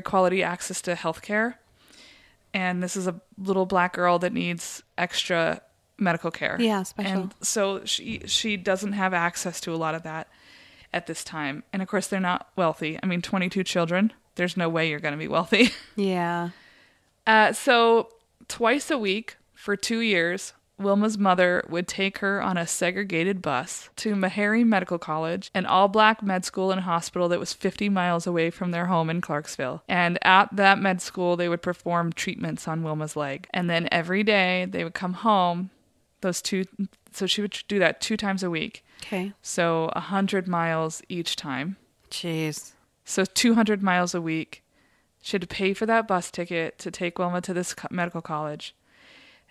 quality access to healthcare, and this is a little black girl that needs extra medical care. Yeah, special. And so she doesn't have access to a lot of that, at this time. And of course, they're not wealthy. I mean, 22 children. There's no way you're going to be wealthy. Yeah. So twice a week for 2 years, Wilma's mother would take her on a segregated bus to Meharry Medical College, an all-black med school and hospital that was 50 miles away from their home in Clarksville. And at that med school, they would perform treatments on Wilma's leg. And then every day, they would come home. So she would do that 2 times a week. Okay. So 100 miles each time. Jeez. So 200 miles a week. She had to pay for that bus ticket to take Wilma to this medical college.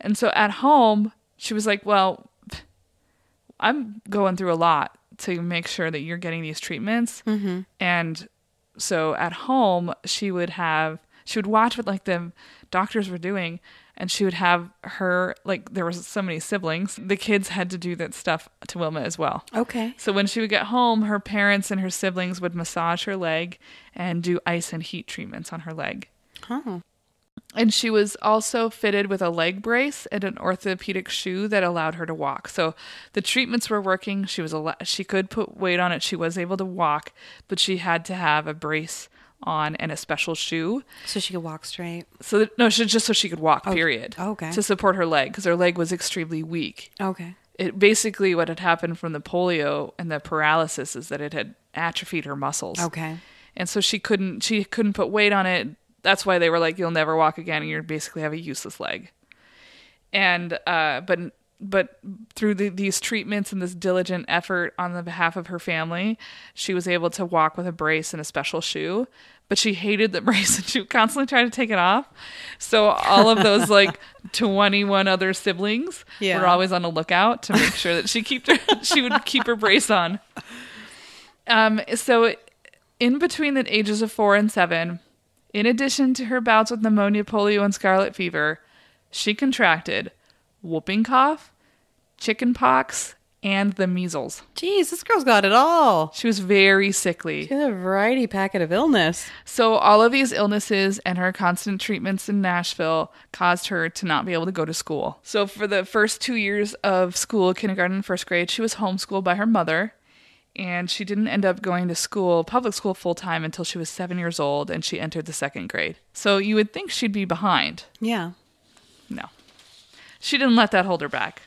And so at home, she was like, well, I'm going through a lot to make sure that you're getting these treatments. Mm-hmm. And so at home, she would watch what like the doctors were doing. And she would have her, like, there were so many siblings. The kids had to do that stuff to Wilma as well. Okay. So when she would get home, her parents and her siblings would massage her leg and do ice and heat treatments on her leg. Oh. And she was also fitted with a leg brace and an orthopedic shoe that allowed her to walk. So the treatments were working. She could put weight on it. She was able to walk, but she had to have a brace on and a special shoe. So she could walk straight? Just so she could walk, period. Okay. To support her leg, because her leg was extremely weak. Okay. It basically, what had happened from the polio and the paralysis is that it had atrophied her muscles. Okay. And so she couldn't put weight on it. That's why they were like, you'll never walk again, and you basically have a useless leg. And but through these treatments and this diligent effort on the behalf of her family, she was able to walk with a brace and a special shoe. But she hated the brace, and she would constantly try to take it off. So all of those, like, 21 other siblings were always on the lookout to make sure that she would keep her brace on. So in between the ages of 4 and 7, in addition to her bouts with pneumonia, polio, and scarlet fever, she contracted whooping cough, chicken pox, and the measles. Jeez, this girl's got it all. She was very sickly. She had a variety packet of illness. So all of these illnesses and her constant treatments in Nashville caused her to not be able to go to school. So for the first 2 years of school, kindergarten and first grade, she was homeschooled by her mother. And she didn't end up going to school, public school full-time, until she was 7 years old, and she entered the second grade. So you would think she'd be behind. Yeah. No. She didn't let that hold her back.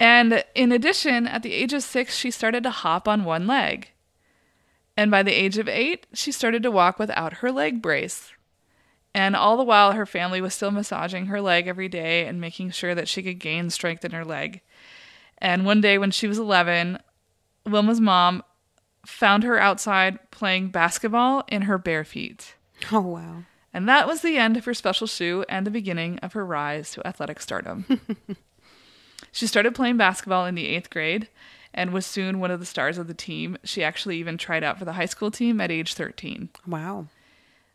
And in addition, at the age of 6, she started to hop on one leg. And by the age of 8, she started to walk without her leg brace. And all the while, her family was still massaging her leg every day and making sure that she could gain strength in her leg. And one day when she was 11, Wilma's mom found her outside playing basketball in her bare feet. Oh, wow. And that was the end of her special shoe and the beginning of her rise to athletic stardom. She started playing basketball in the 8th grade and was soon one of the stars of the team. She actually even tried out for the high school team at age 13. Wow.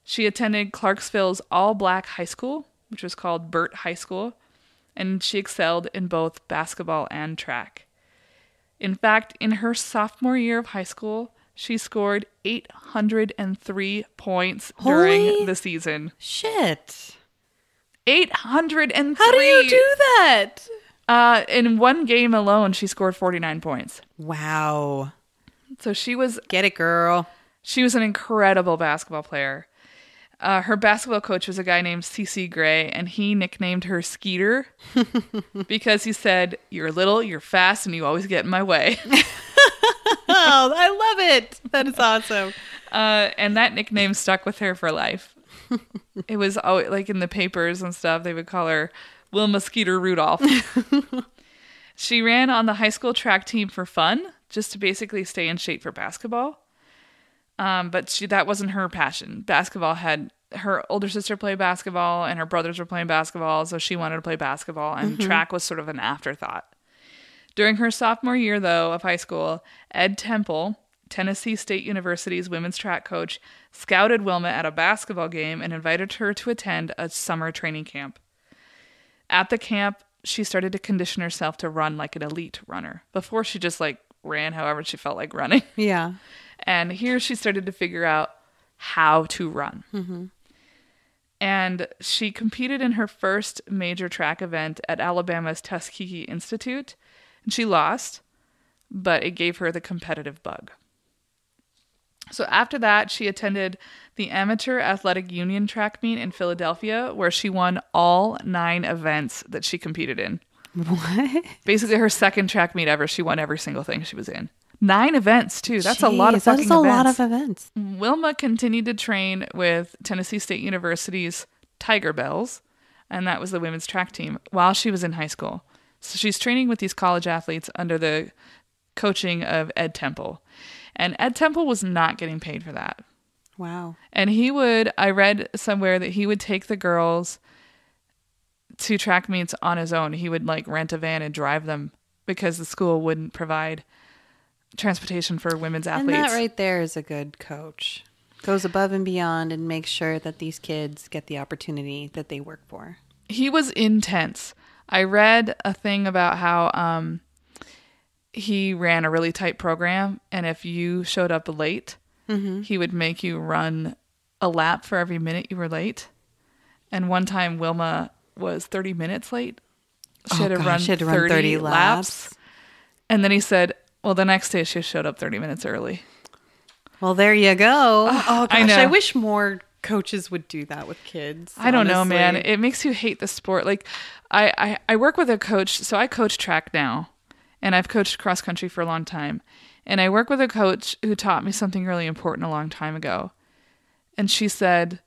She attended Clarksville's all-black high school, which was called Burt High School, and she excelled in both basketball and track. In fact, in her sophomore year of high school, she scored 803 points during the season. Shit. 803. How do you do that? In one game alone, she scored 49 points. Wow. So she was... Get it, girl. She was an incredible basketball player. Her basketball coach was a guy named C.C. Gray, and he nicknamed her Skeeter because he said, "You're little, you're fast, and you always get in my way." Oh, I love it. That is awesome. And that nickname stuck with her for life. It was always, like, in the papers and stuff, they would call her Wilma Skeeter Rudolph. She ran on the high school track team for fun, just to basically stay in shape for basketball. But that wasn't her passion. Basketball had... Her older sister played basketball, and her brothers were playing basketball, so she wanted to play basketball, and track was sort of an afterthought. During her sophomore year, though, of high school, Ed Temple, Tennessee State University's women's track coach, scouted Wilma at a basketball game and invited her to attend a summer training camp. At the camp, she started to condition herself to run like an elite runner. Before, she just, like, ran however she felt like running. Yeah. And here she started to figure out how to run. Mm-hmm. And she competed in her first major track event at Alabama's Tuskegee Institute. And she lost, but it gave her the competitive bug. So after that, she attended the Amateur Athletic Union track meet in Philadelphia, where she won all 9 events that she competed in. What? Basically, her second track meet ever. She won every single thing she was in. 9 events, too. That's a lot of fucking events. That's a lot of events. Wilma continued to train with Tennessee State University's Tiger Bells, and that was the women's track team, while she was in high school. So she's training with these college athletes under the coaching of Ed Temple. And Ed Temple was not getting paid for that. Wow. And he would, I read somewhere that he would take the girls to track meets on his own. He would like rent a van and drive them because the school wouldn't provide transportation for women's athletes. And that right there is a good coach. Goes above and beyond and makes sure that these kids get the opportunity that they work for. He was intense. I read a thing about how he ran a really tight program, and if you showed up late, he would make you run a lap for every minute you were late. And one time Wilma was 30 minutes late. She had to run 30 laps. And then he said, well, the next day she showed up 30 minutes early. Well, there you go. Oh, gosh. I wish more coaches would do that with kids. I don't know, man. It makes you hate the sport. Like, I work with a coach. So I coach track now, and I've coached cross country for a long time. And I work with a coach who taught me something really important a long time ago. And she said,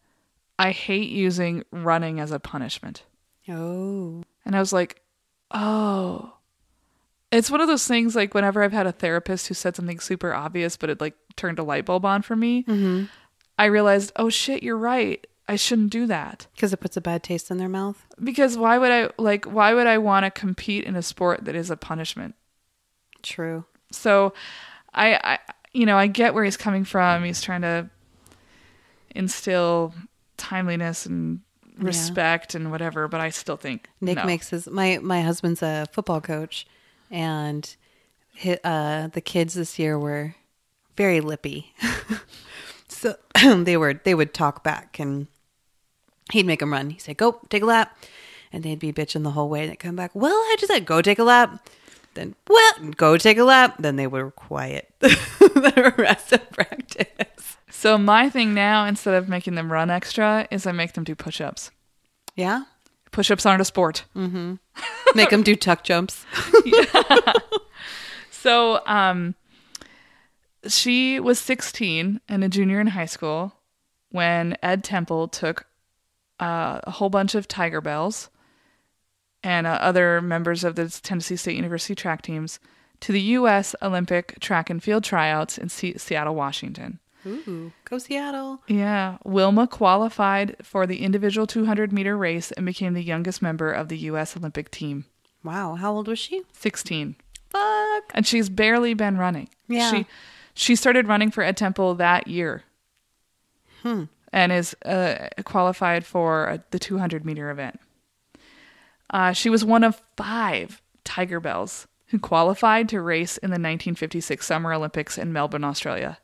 I hate using running as a punishment. Oh. And I was like, oh. It's one of those things, like, whenever I've had a therapist who said something super obvious, but it, like, turned a light bulb on for me, I realized, oh, shit, you're right. I shouldn't do that. Because it puts a bad taste in their mouth? Because why would I want to compete in a sport that is a punishment? True. So I get where he's coming from. He's trying to instill timeliness and respect and whatever, but I still think my husband's a football coach, and the kids this year were very lippy. So they would talk back, and he'd make them run. He'd say, go take a lap. And they'd be bitching the whole way. And they'd come back, well, I just said, go take a lap. Then, well, go take a lap. Then they were quiet the rest of practice. So my thing now, instead of making them run extra, is I make them do push-ups. Yeah? Push-ups aren't a sport. Mm-hmm. Make them do tuck jumps. Yeah. So she was 16 and a junior in high school when Ed Temple took a whole bunch of Tiger Bells and other members of the Tennessee State University track teams to the U.S. Olympic track and field tryouts in Seattle, Washington. Ooh, go Seattle. Yeah. Wilma qualified for the individual 200-meter race and became the youngest member of the U.S. Olympic team. Wow. How old was she? 16. Fuck. And she's barely been running. Yeah. She started running for Ed Temple that year. And is qualified for the 200-meter event. She was one of 5 Tiger Bells who qualified to race in the 1956 Summer Olympics in Melbourne, Australia.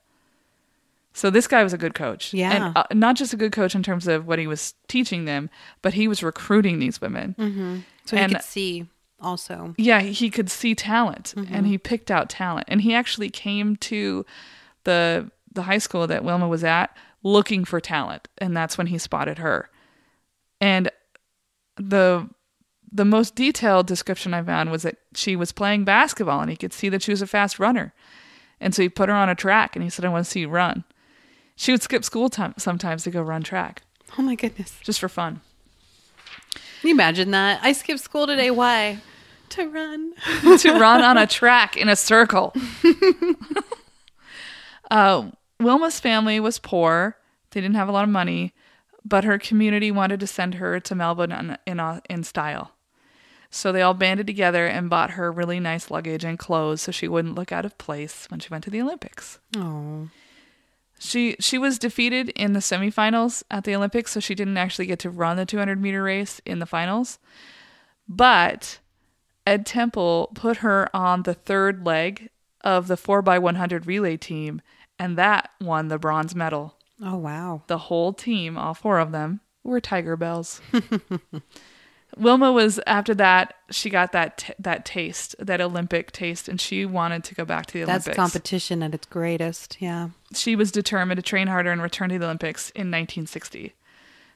So this guy was a good coach. Yeah. And not just a good coach in terms of what he was teaching them, but he was recruiting these women. Mm-hmm. So he could see also. Yeah, he could see talent, and he picked out talent. And he actually came to the high school that Wilma was at looking for talent, and that's when he spotted her. And the most detailed description I found was that she was playing basketball, and he could see that she was a fast runner. And so he put her on a track, and he said, I want to see you run. She would skip school sometimes to go run track. Oh, my goodness. Just for fun. Can you imagine that? I skipped school today. Why? To run. To run on a track in a circle. Wilma's family was poor. They didn't have a lot of money, but her community wanted to send her to Melbourne in style. So they all banded together and bought her really nice luggage and clothes so she wouldn't look out of place when she went to the Olympics. Oh. She was defeated in the semifinals at the Olympics, so she didn't actually get to run the 200-meter race in the finals. But Ed Temple put her on the third leg of the 4x100 relay team, and that won the bronze medal. Oh, wow. The whole team, all 4 of them, were Tiger Bells. Wilma was, after that, she got that taste, that Olympic taste, and she wanted to go back to the Olympics. That's competition at its greatest, yeah. She was determined to train harder and return to the Olympics in 1960.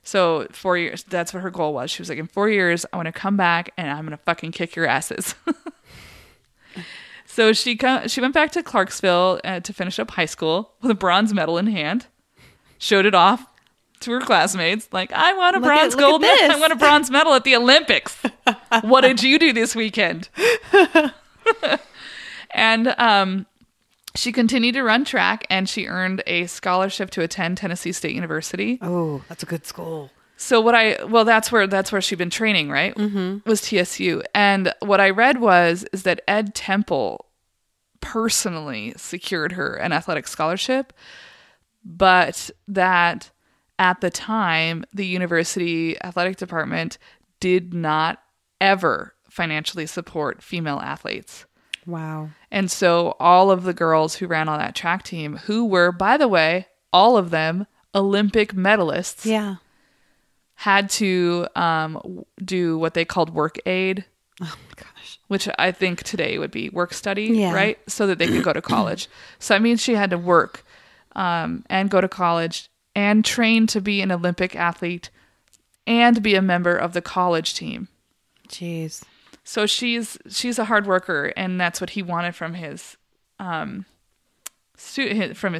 So 4 years, that's what her goal was. She was like, in 4 years, I want to come back and I'm going to fucking kick your asses. So she went back to Clarksville to finish up high school with a bronze medal in hand, showed it off to her classmates, like, I want a bronze gold medal. I want a bronze medal at the Olympics. What did you do this weekend? And she continued to run track, and she earned a scholarship to attend Tennessee State University. Oh, that's a good school. So that's where she'd been training, right? Mm-hmm. Was TSU. And what I read is that Ed Temple personally secured her an athletic scholarship, but that at the time, the university athletic department did not ever financially support female athletes. Wow. And so all of the girls who ran on that track team, who were, by the way, all of them Olympic medalists, yeah, had to do what they called work aid. Oh my gosh. Which I think today would be work study, yeah, right? So that they could go to college. So I mean, she had to work and go to college and train to be an Olympic athlete and be a member of the college team. Jeez. So she's a hard worker, and that's what he wanted from his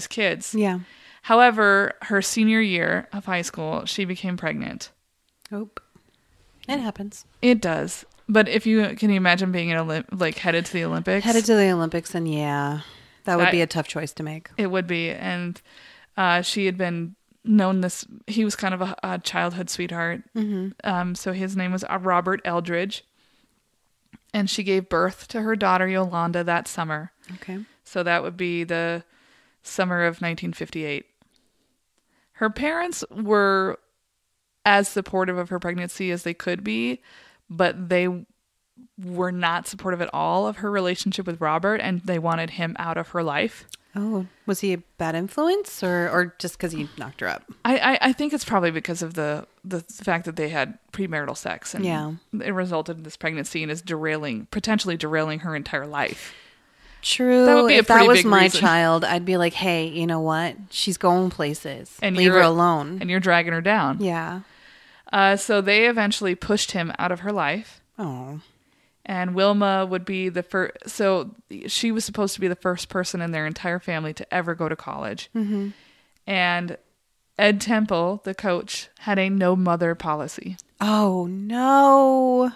kids. Yeah. However, her senior year of high school, she became pregnant. Oh, it happens. It does. But can you imagine being headed to the Olympics? Headed to the Olympics, and yeah, that would be a tough choice to make. It would be, and she had been known this. He was kind of a childhood sweetheart. Mm-hmm. So his name was Robert Eldridge. And she gave birth to her daughter, Yolanda, that summer. Okay. So that would be the summer of 1958. Her parents were as supportive of her pregnancy as they could be, but they were not supportive at all of her relationship with Robert, and they wanted him out of her life. Oh, was he a bad influence or just because he knocked her up? I think it's probably because of the fact that they had premarital sex. And yeah, it resulted in this pregnancy and is potentially derailing her entire life. True. That would be a pretty big reason. If that was my child, I'd be like, hey, you know what? She's going places. And leave her alone. And you're dragging her down. Yeah. So they eventually pushed him out of her life. Oh. And Wilma would be the first. So she was supposed to be the first person in their entire family to ever go to college. Mm-hmm. And Ed Temple, the coach, had a no mother policy. Oh, no.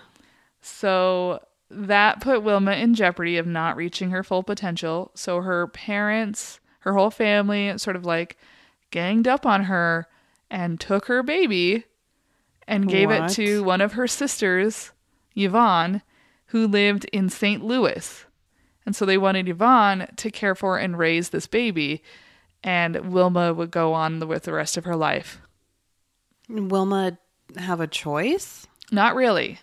So that put Wilma in jeopardy of not reaching her full potential. So her parents, her whole family sort of like ganged up on her and took her baby and gave it to one of her sisters, Yvonne, who lived in St. Louis. And so they wanted Yvonne to care for and raise this baby, and Wilma would go on with the rest of her life. Wilma have a choice? Not really.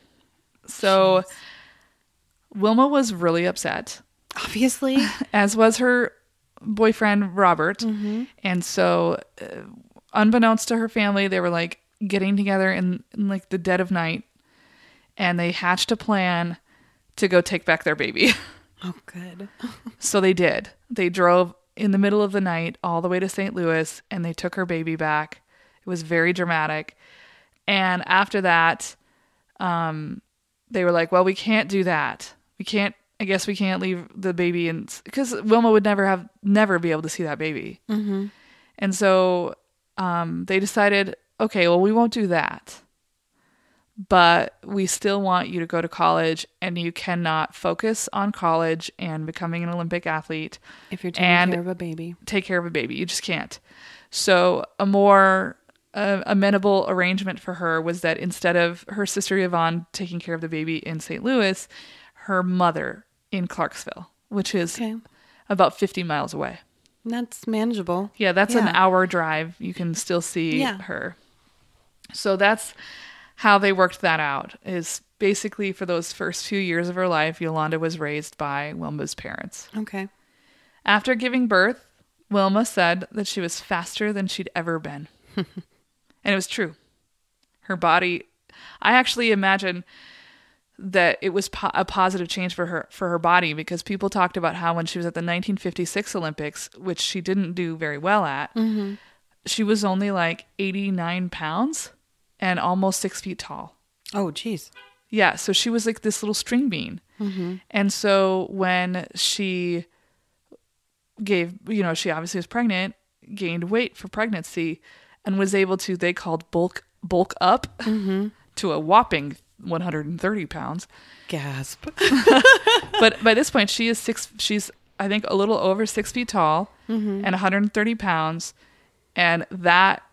So jeez. Wilma was really upset. Obviously. As was her boyfriend, Robert. Mm-hmm. And so unbeknownst to her family, they were like getting together in like the dead of night, and they hatched a plan to go take back their baby. Oh, good. So they did. They drove in the middle of the night all the way to St. Louis, and they took her baby back. It was very dramatic. And after that, they were like, well, we can't do that. I guess we can't leave the baby in, because Wilma would never be able to see that baby. Mm-hmm. And so they decided, okay, well, we won't do that, but we still want you to go to college, and you cannot focus on college and becoming an Olympic athlete if you're taking care of a baby. Take care of a baby. You just can't. So a more amenable arrangement for her was that instead of her sister Yvonne taking care of the baby in St. Louis, her mother in Clarksville, which is about 50 miles away. That's manageable. Yeah, that's an hour drive. You can still see her. So that's how they worked that out, is basically for those first few years of her life, Yolanda was raised by Wilma's parents. Okay. After giving birth, Wilma said that she was faster than she'd ever been. And it was true. Her body, I actually imagine that it was a positive change for her body, because people talked about how when she was at the 1956 Olympics, which she didn't do very well at, mm-hmm. she was only like 89 pounds and almost 6 feet tall. Oh, geez. Yeah. So she was like this little string bean. Mm-hmm. And so when she gave, she obviously was pregnant, gained weight for pregnancy, and was able to, they called bulk up mm-hmm. to a whopping 130 pounds. Gasp. But by this point, she's I think a little over 6 feet tall mm-hmm. and 130 pounds. And that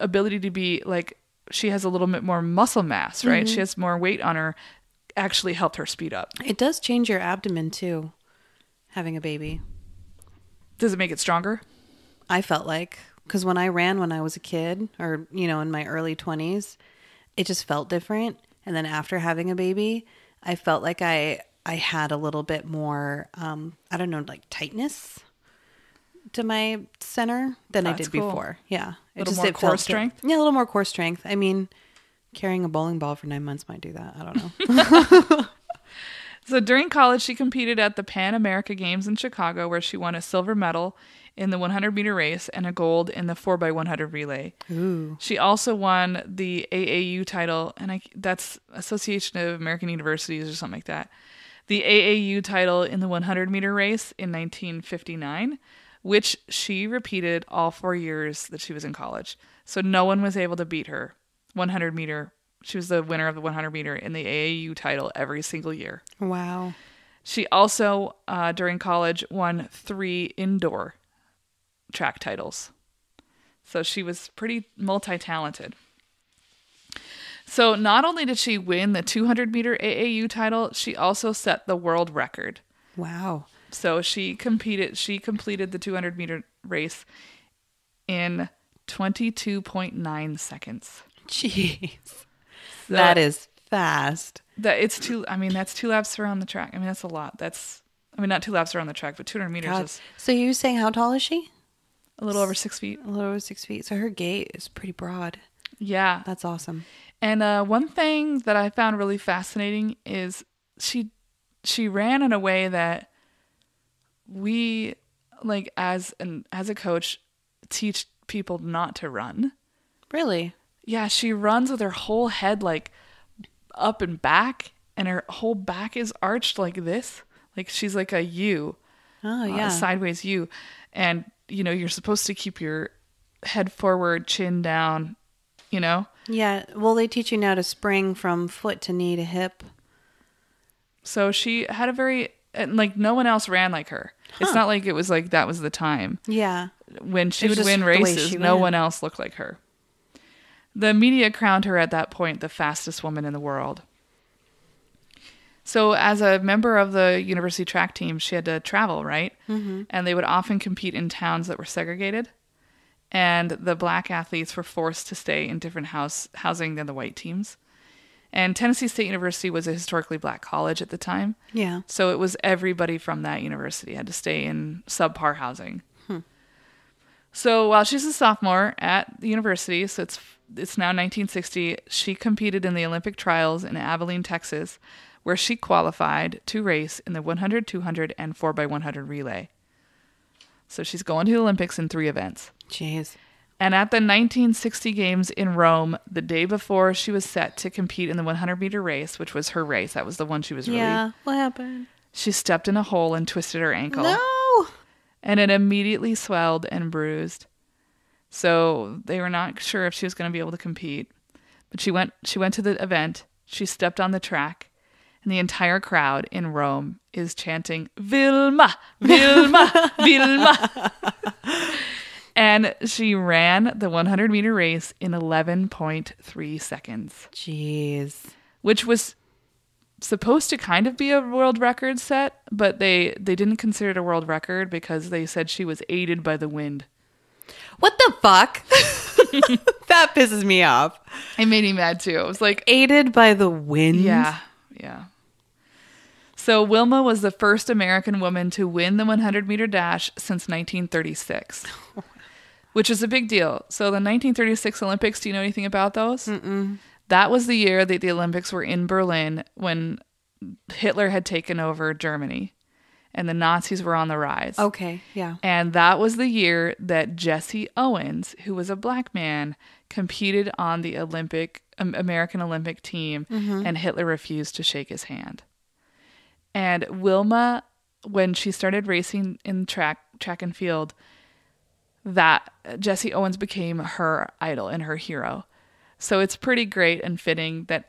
ability to be like, she has a little bit more muscle mass, right? Mm-hmm. She has more weight on her, actually helped her speed up. It does change your abdomen too, having a baby. Does it make it stronger? I felt like, because when I ran when I was a kid, or, in my early 20s, it just felt different. And then after having a baby, I felt like I had a little bit more, tightness to my center than I did before. Yeah. A little more core strength? Yeah, a little more core strength. I mean, carrying a bowling ball for 9 months might do that. I don't know. So during college, she competed at the Pan America Games in Chicago, where she won a silver medal in the 100-meter race and a gold in the 4x100 relay. Ooh. She also won the AAU title, and that's Association of American Universities or something like that. The AAU title in the 100-meter race in 1959, which she repeated all 4 years that she was in college. So no one was able to beat her. 100-meter. She was the winner of the 100-meter in the AAU title every single year. Wow. She also, during college, won 3 indoor track titles. So she was pretty multi-talented. So not only did she win the 200-meter AAU title, she also set the world record. Wow. So she completed the 200-meter race in 22.9 seconds. Jeez. So that is fast. That's 2 laps around the track. I mean, that's a lot. Not 2 laps around the track, but 200 meters. God. So you were saying, how tall is she? A little over 6 feet. A little over 6 feet. So her gait is pretty broad. Yeah. That's awesome. And one thing that I found really fascinating is she ran in a way that we, like, as a coach, teach people not to run. Really? Yeah, she runs with her whole head like up and back, and her whole back is arched like this. Like she's like a U. Oh, yeah. A sideways U. And, you're supposed to keep your head forward, chin down, Yeah. Well, they teach you now to spring from foot to knee to hip. So she had no one else ran like her. Huh. It's not like it was like that was the time. Yeah. When she would win races, no one else looked like her. The media crowned her at that point the fastest woman in the world. So as a member of the university track team, she had to travel, right? Mm-hmm. And they would often compete in towns that were segregated. And the black athletes were forced to stay in different housing than the white teams. And Tennessee State University was a historically black college at the time. Yeah. So it was everybody from that university had to stay in subpar housing. Hmm. So while she's a sophomore at the university, so it's now 1960, she competed in the Olympic trials in Abilene, Texas, where she qualified to race in the 100, 200, and 4x100 relay. So she's going to the Olympics in 3 events. Jeez. And at the 1960 games in Rome, the day before she was set to compete in the 100-meter race, which was her race, that was the one she was really... Yeah, what happened? She stepped in a hole and twisted her ankle. No! And it immediately swelled and bruised. So they were not sure if she was going to be able to compete, but she went to the event. She stepped on the track, and the entire crowd in Rome is chanting, "Wilma, Wilma, Wilma." And she ran the 100-meter race in 11.3 seconds. Jeez. Which was supposed to kind of be a world record set, but they didn't consider it a world record because they said she was aided by the wind. What the fuck? That pisses me off. It made me mad too. It was like aided by the wind. Yeah. So Wilma was the first American woman to win the 100-meter dash since 1936, which is a big deal. So the 1936 Olympics, do you know anything about those? Mm-mm. That was the year that the Olympics were in Berlin when Hitler had taken over Germany and the Nazis were on the rise. Okay, yeah. And that was the year that Jesse Owens, who was a black man, competed on the American Olympic team, mm-hmm. and Hitler refused to shake his hand. And Wilma, when she started racing in track and field, that Jesse Owens became her idol and her hero. So it's pretty great and fitting that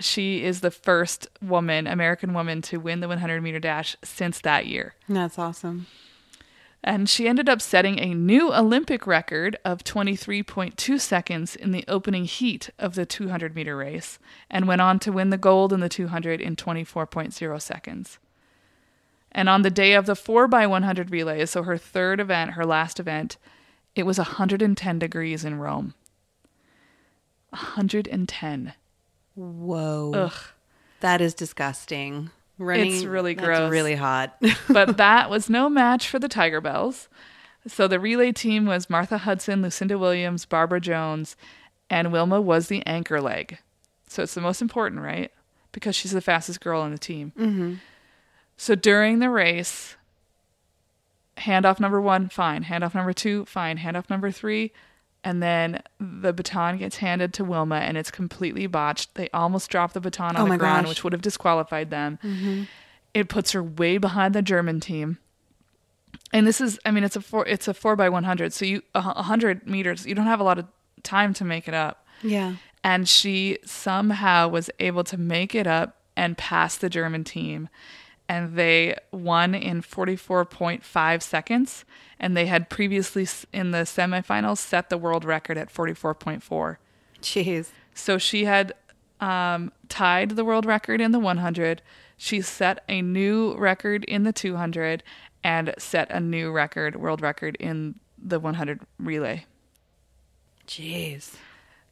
she is the first woman, American woman, to win the 100-meter dash since that year. That's awesome. And she ended up setting a new Olympic record of 23.2 seconds in the opening heat of the 200-meter race and went on to win the gold in the 200 in 24.0 seconds. And on the day of the 4x100 relay, so her third event, her last event, it was 110 degrees in Rome. 110. Whoa. Ugh. That is disgusting. Running, it's really gross. It's really hot. But that was no match for the Tiger Bells. So the relay team was Martha Hudson, Lucinda Williams, Barbara Jones, and Wilma was the anchor leg. So it's the most important, right? Because she's the fastest girl on the team. Mm-hmm. So during the race, handoff number one, fine. Handoff number two, fine. Handoff number three, and then the baton gets handed to Wilma, and it's completely botched. They almost drop the baton on the ground, which would have disqualified them. Mm-hmm. It puts her way behind the German team. And this is, I mean, it's a 4x100, so 100 meters. You don't have a lot of time to make it up. Yeah. And she somehow was able to make it up and pass the German team. And they won in 44.5 seconds. And they had previously in the semifinals set the world record at 44.4. Jeez. So she had tied the world record in the 100. She set a new record in the 200 and set a new world record in the 100 relay. Jeez.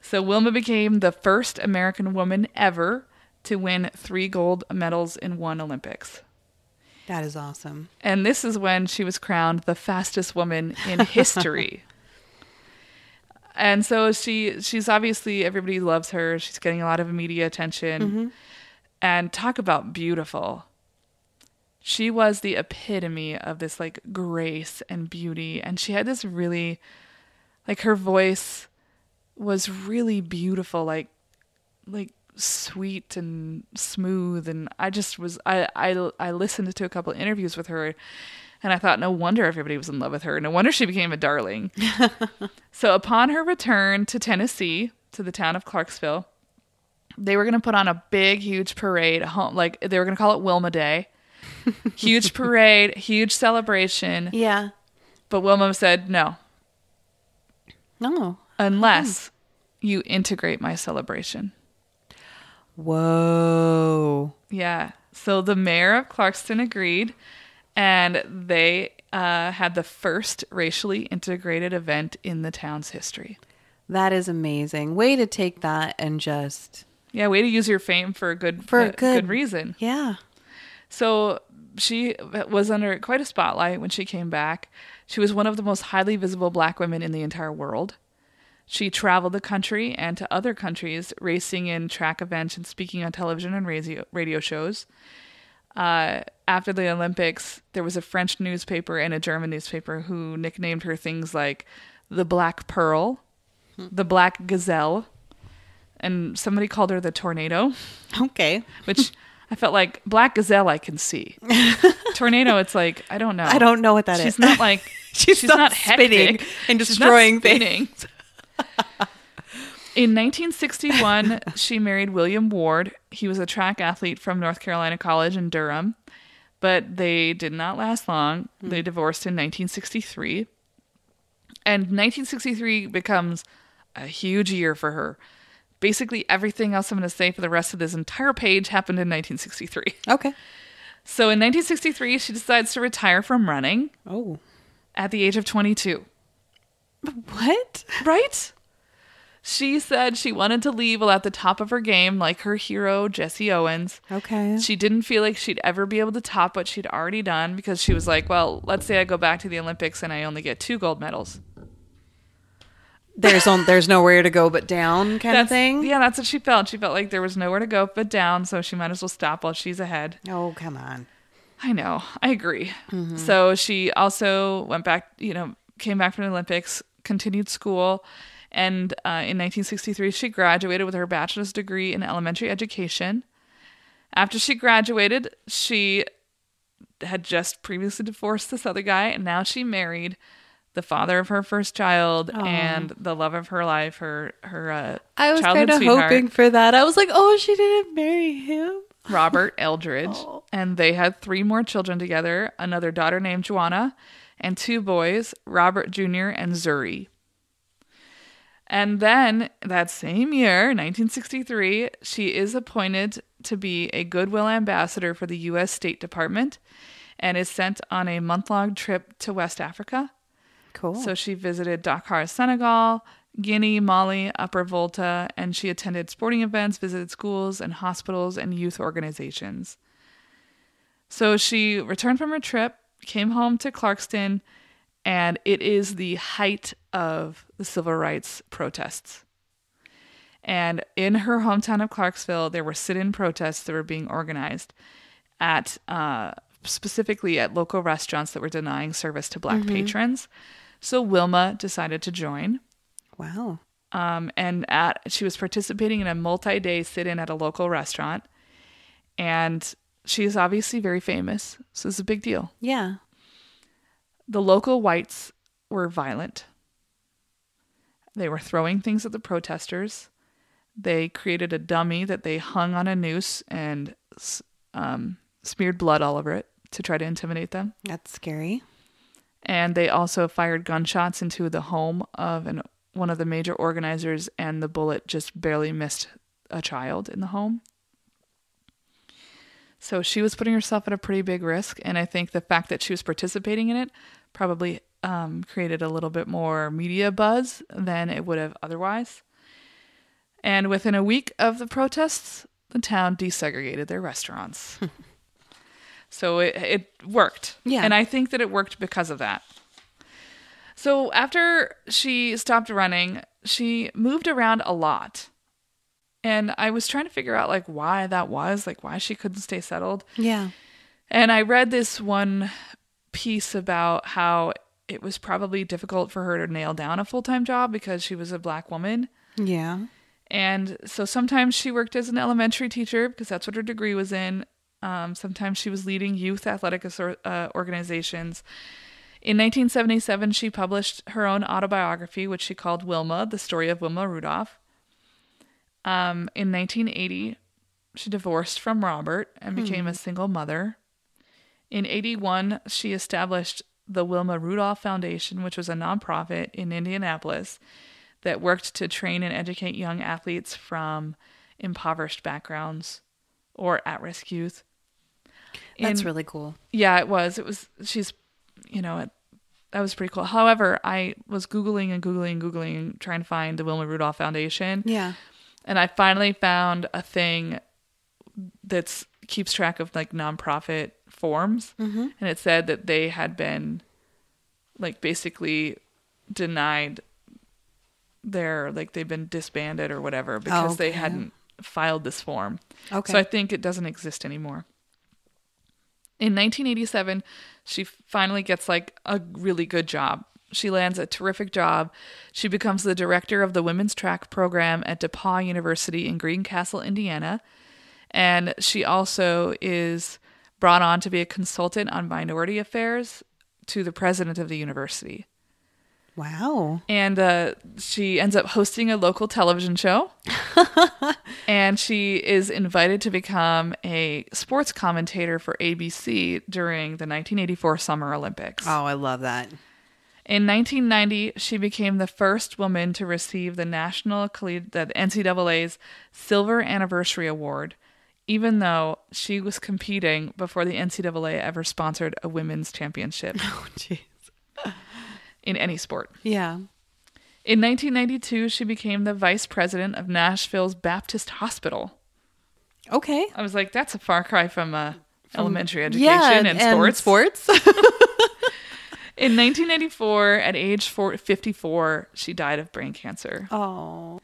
So Wilma became the first American woman ever to win 3 gold medals in one Olympics. That is awesome. And this is when she was crowned the fastest woman in history. And so she's obviously, everybody loves her. She's getting a lot of media attention. Mm-hmm. And talk about beautiful. She was the epitome of this like grace and beauty. And she had this really, like her voice was really beautiful. Like, sweet and smooth, and I listened to a couple of interviews with her, and I thought, no wonder everybody was in love with her. No wonder she became a darling. So upon her return to Tennessee, to the town of Clarksville, they were going to put on a big, huge parade. Like they were going to call it Wilma Day. Huge parade, huge celebration. Yeah. But Wilma said, no. Unless you integrate my celebration. Whoa. Yeah. So the mayor of Clarkston agreed, and they had the first racially integrated event in the town's history. That is amazing. Way to take that and just... Yeah, way to use your fame for a good reason. Yeah. So she was under quite a spotlight when she came back. She was one of the most highly visible black women in the entire world. She traveled the country and to other countries, racing in track events and speaking on television and radio shows. After the Olympics, there was a French newspaper and a German newspaper who nicknamed her things like the Black Pearl, the Black Gazelle, and somebody called her the Tornado. Okay. Which I felt like, Black Gazelle I can see. Tornado, it's like, I don't know. I don't know what that is. She's not like, she's not spinning hectic. And destroying things. In 1961, she married William Ward. He was a track athlete from North Carolina College in Durham, but they did not last long. They divorced in 1963, and 1963 becomes a huge year for her. Basically, everything else I'm going to say for the rest of this entire page happened in 1963. Okay. So in 1963, she decides to retire from running. Oh. At the age of 22. What? Right? She said she wanted to leave while at the top of her game, like her hero, Jesse Owens. Okay. She didn't feel like she'd ever be able to top what she'd already done, because she was like, well, let's say I go back to the Olympics and I only get 2 gold medals. There's nowhere to go but down kind of thing. Yeah, that's what she felt. She felt like there was nowhere to go but down, so she might as well stop while she's ahead. Oh, come on. I know. I agree. Mm-hmm. So she also went back, came back from the Olympics, continued school, and in 1963, she graduated with her bachelor's degree in elementary education. After she graduated, she had just previously divorced this other guy, and now she married the father of her first child and the love of her life, her I was kind of hoping for that. I was like, oh, she didn't marry him. Robert Eldridge. Oh. And they had 3 more children together, another daughter named Joanna, and 2 boys, Robert Jr. and Zuri. And then that same year, 1963, she is appointed to be a Goodwill ambassador for the U.S. State Department and is sent on a month-long trip to West Africa. Cool. So she visited Dakar, Senegal, Guinea, Mali, Upper Volta, and she attended sporting events, visited schools and hospitals and youth organizations. So she returned from her trip, came home to Clarkston, and it is the height of the civil rights protests. And in her hometown of Clarksville, there were sit-in protests that were being organized at specifically at local restaurants that were denying service to Black patrons. So Wilma decided to join. Wow. She was participating in a multi-day sit-in at a local restaurant. And she's obviously very famous, so it's a big deal. Yeah. The local whites were violent. They were throwing things at the protesters. They created a dummy that they hung on a noose and smeared blood all over it to try to intimidate them. That's scary. And they also fired gunshots into the home of one of the major organizers, and the bullet just barely missed a child in the home. So she was putting herself at a pretty big risk, and I think the fact that she was participating in it probably created a little bit more media buzz than it would have otherwise. And within a week of the protests, the town desegregated their restaurants. So it worked. Yeah. And I think that it worked because of that. So after she stopped running, she moved around a lot. And I was trying to figure out why that was, why she couldn't stay settled. Yeah. And I read this one piece about how it was probably difficult for her to nail down a full-time job because she was a Black woman. Yeah. And so sometimes she worked as an elementary teacher because that's what her degree was in. Sometimes she was leading youth athletic organizations. In 1977, she published her own autobiography, which she called Wilma, The Story of Wilma Rudolph. In 1980, she divorced from Robert and became a single mother. In 81, she established the Wilma Rudolph Foundation, which was a nonprofit in Indianapolis that worked to train and educate young athletes from impoverished backgrounds or at-risk youth. That's really cool. Yeah, it was. That was pretty cool. However, I was Googling, trying to find the Wilma Rudolph Foundation. Yeah. And I finally found a thing that keeps track of nonprofit forms. Mm-hmm. And it said that they had been basically denied their, they've been disbanded or whatever because they hadn't filed this form. Okay. So I think it doesn't exist anymore. In 1987, she finally gets a really good job. She lands a terrific job. She becomes the director of the women's track program at DePauw University in Greencastle, Indiana. And she also is brought on to be a consultant on minority affairs to the president of the university. Wow. And she ends up hosting a local television show. And she is invited to become a sports commentator for ABC during the 1984 Summer Olympics. Oh, I love that. In 1990, she became the first woman to receive the NCAA's Silver Anniversary Award, even though she was competing before the NCAA ever sponsored a women's championship. Oh, jeez. In any sport. Yeah. In 1992, she became the vice president of Nashville's Baptist Hospital. Okay. I was like, that's a far cry from elementary education and sports. In 1994, at age 54, she died of brain cancer. Oh.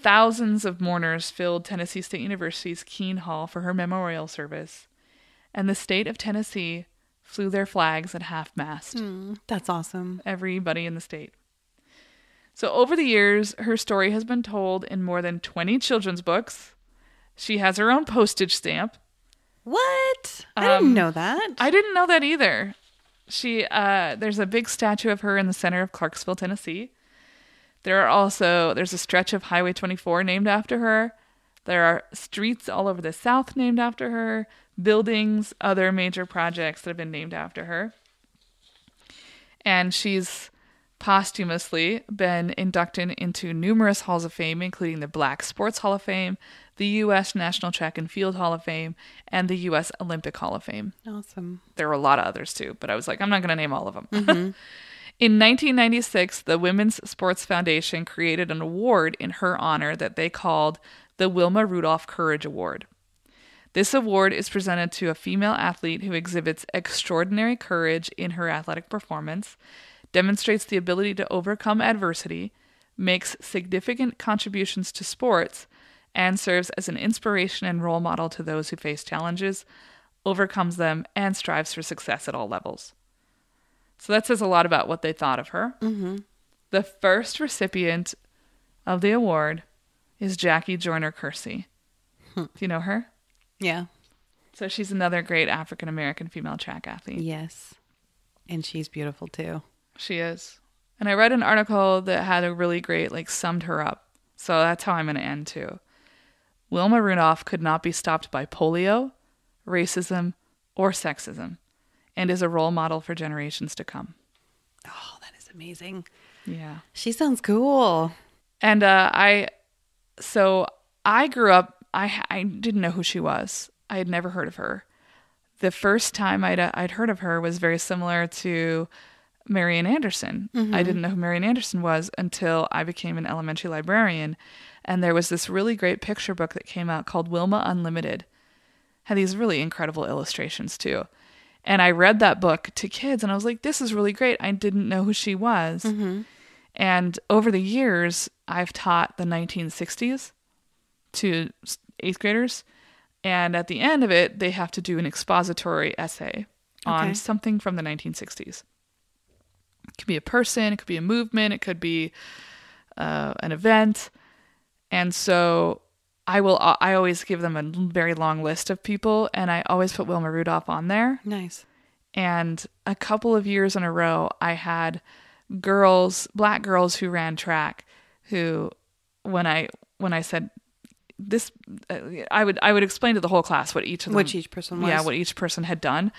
Thousands of mourners filled Tennessee State University's Keene Hall for her memorial service, and the state of Tennessee flew their flags at half-mast. That's awesome. Everybody in the state. So over the years, her story has been told in more than 20 children's books. She has her own postage stamp. What? I didn't know that. I didn't know that either. She, there's a big statue of her in the center of Clarksville, Tennessee. There's a stretch of Highway 24 named after her. There are streets all over the South named after her, buildings, other major projects that have been named after her. And she's posthumously been inducted into numerous halls of fame, including the Black Sports Hall of Fame, the U.S. National Track and Field Hall of Fame, and the U.S. Olympic Hall of Fame. Awesome. There were a lot of others too, but I was like, I'm not going to name all of them. Mm-hmm. In 1996, the Women's Sports Foundation created an award in her honor that they called the Wilma Rudolph Courage Award. This award is presented to a female athlete who exhibits extraordinary courage in her athletic performance, demonstrates the ability to overcome adversity, makes significant contributions to sports, and serves as an inspiration and role model to those who face challenges, overcomes them, and strives for success at all levels. So that says a lot about what they thought of her. Mm-hmm. The first recipient of the award is Jackie Joyner Kersey. Do you know her? Yeah. So she's another great African-American female track athlete. Yes. And she's beautiful too. She is. And I read an article that had a really great, summed her up. So that's how I'm going to end too. Wilma Rudolph could not be stopped by polio, racism, or sexism, and is a role model for generations to come. Oh, that is amazing. Yeah. She sounds cool. And I grew up, I didn't know who she was. I had never heard of her. The first time I'd heard of her was very similar to Marian Anderson. Mm-hmm. I didn't know who Marian Anderson was until I became an elementary librarian. And there was this really great picture book that came out called Wilma Unlimited. Had these really incredible illustrations too. And I read that book to kids and I was like, this is really great. I didn't know who she was. Mm-hmm. And over the years, I've taught the 1960s to eighth graders. And at the end of it, they have to do an expository essay on something from the 1960s. It could be a person, it could be a movement, it could be an event. And so I always give them a very long list of people, and I always put Wilma Rudolph on there. Nice. And a couple of years in a row, I had black girls who ran track, who, when I said this, I would explain to the whole class what each person was. Yeah, what each person had done.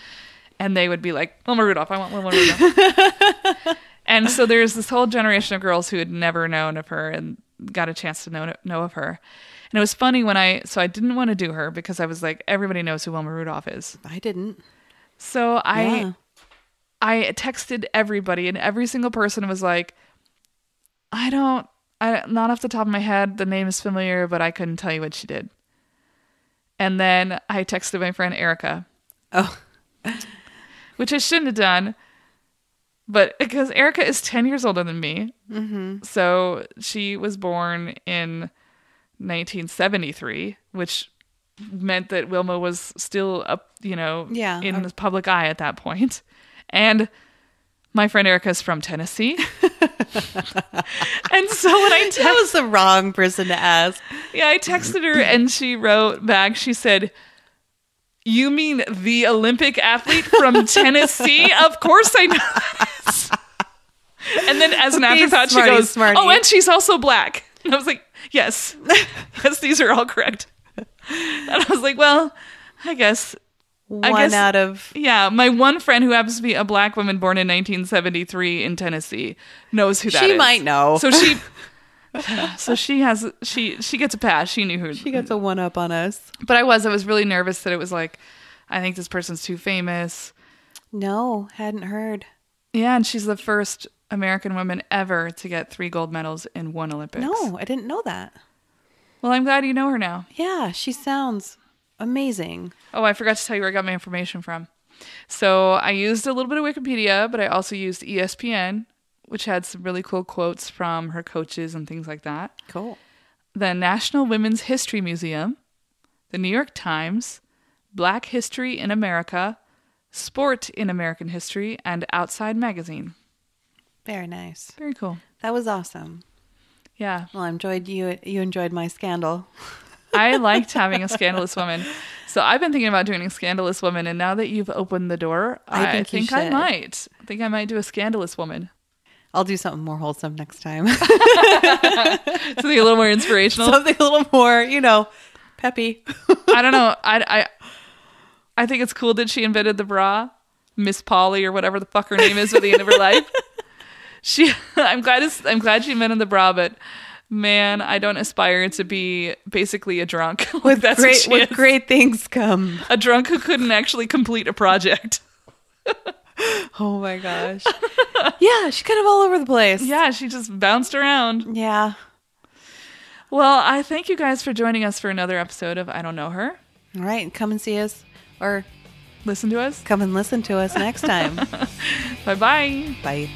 And they would be like, Wilma Rudolph, I want Wilma Rudolph. And so there's this whole generation of girls who had never known of her and got a chance to know of her. And it was funny so I didn't want to do her because I was like, everybody knows who Wilma Rudolph is. I didn't. So I texted everybody, and every single person was like, not off the top of my head, the name is familiar, but I couldn't tell you what she did. And then I texted my friend Erica. Oh. Which I shouldn't have done, but because Erica is 10 years older than me. Mm-hmm. So she was born in 1973, which meant that Wilma was still up, in the public eye at that point. And my friend Erica is from Tennessee. And so when that was the wrong person to ask. Yeah, I texted her and she wrote back, she said, "You mean the Olympic athlete from Tennessee? Of course I know." And then as an afterthought, she goes, smarty. "Oh, and she's also black." And I was like, "Yes. Yes, these are all correct." And I was like, "Well, I guess." My one friend who happens to be a black woman born in 1973 in Tennessee knows who that is. She might know. So she... So she gets a pass. She knew who. She gets a one up on us. But I was really nervous that it was like, I think this person's too famous. No, hadn't heard. Yeah, and she's the first American woman ever to get 3 gold medals in one Olympics. No, I didn't know that. Well, I'm glad you know her now. Yeah, she sounds amazing. Oh, I forgot to tell you where I got my information from. So I used a little bit of Wikipedia, but I also used ESPN, which had some really cool quotes from her coaches and things like that. Cool. The National Women's History Museum, the New York Times, Black History in America, Sport in American History, and Outside Magazine. Very nice. Very cool. That was awesome. Yeah. Well, I enjoyed you. You enjoyed my scandal. I liked having a scandalous woman. So I've been thinking about doing a scandalous woman, and now that you've opened the door, I think I might. I think I might do a scandalous woman. I'll do something more wholesome next time. Something a little more inspirational. Something a little more, you know, peppy. I don't know. I think it's cool that she invented the bra, Miss Polly or whatever the fuck her name is at the end of her life. I'm glad she invented the bra, but man, I don't aspire to be basically a drunk. Like that's what great things come. A drunk who couldn't actually complete a project. Oh my gosh. Yeah, she's kind of all over the place. Yeah, she just bounced around. Yeah. Well, I thank you guys for joining us for another episode of I Don't Know Her. All right, come and see us or listen to us. Come and listen to us next time. Bye-bye. Bye.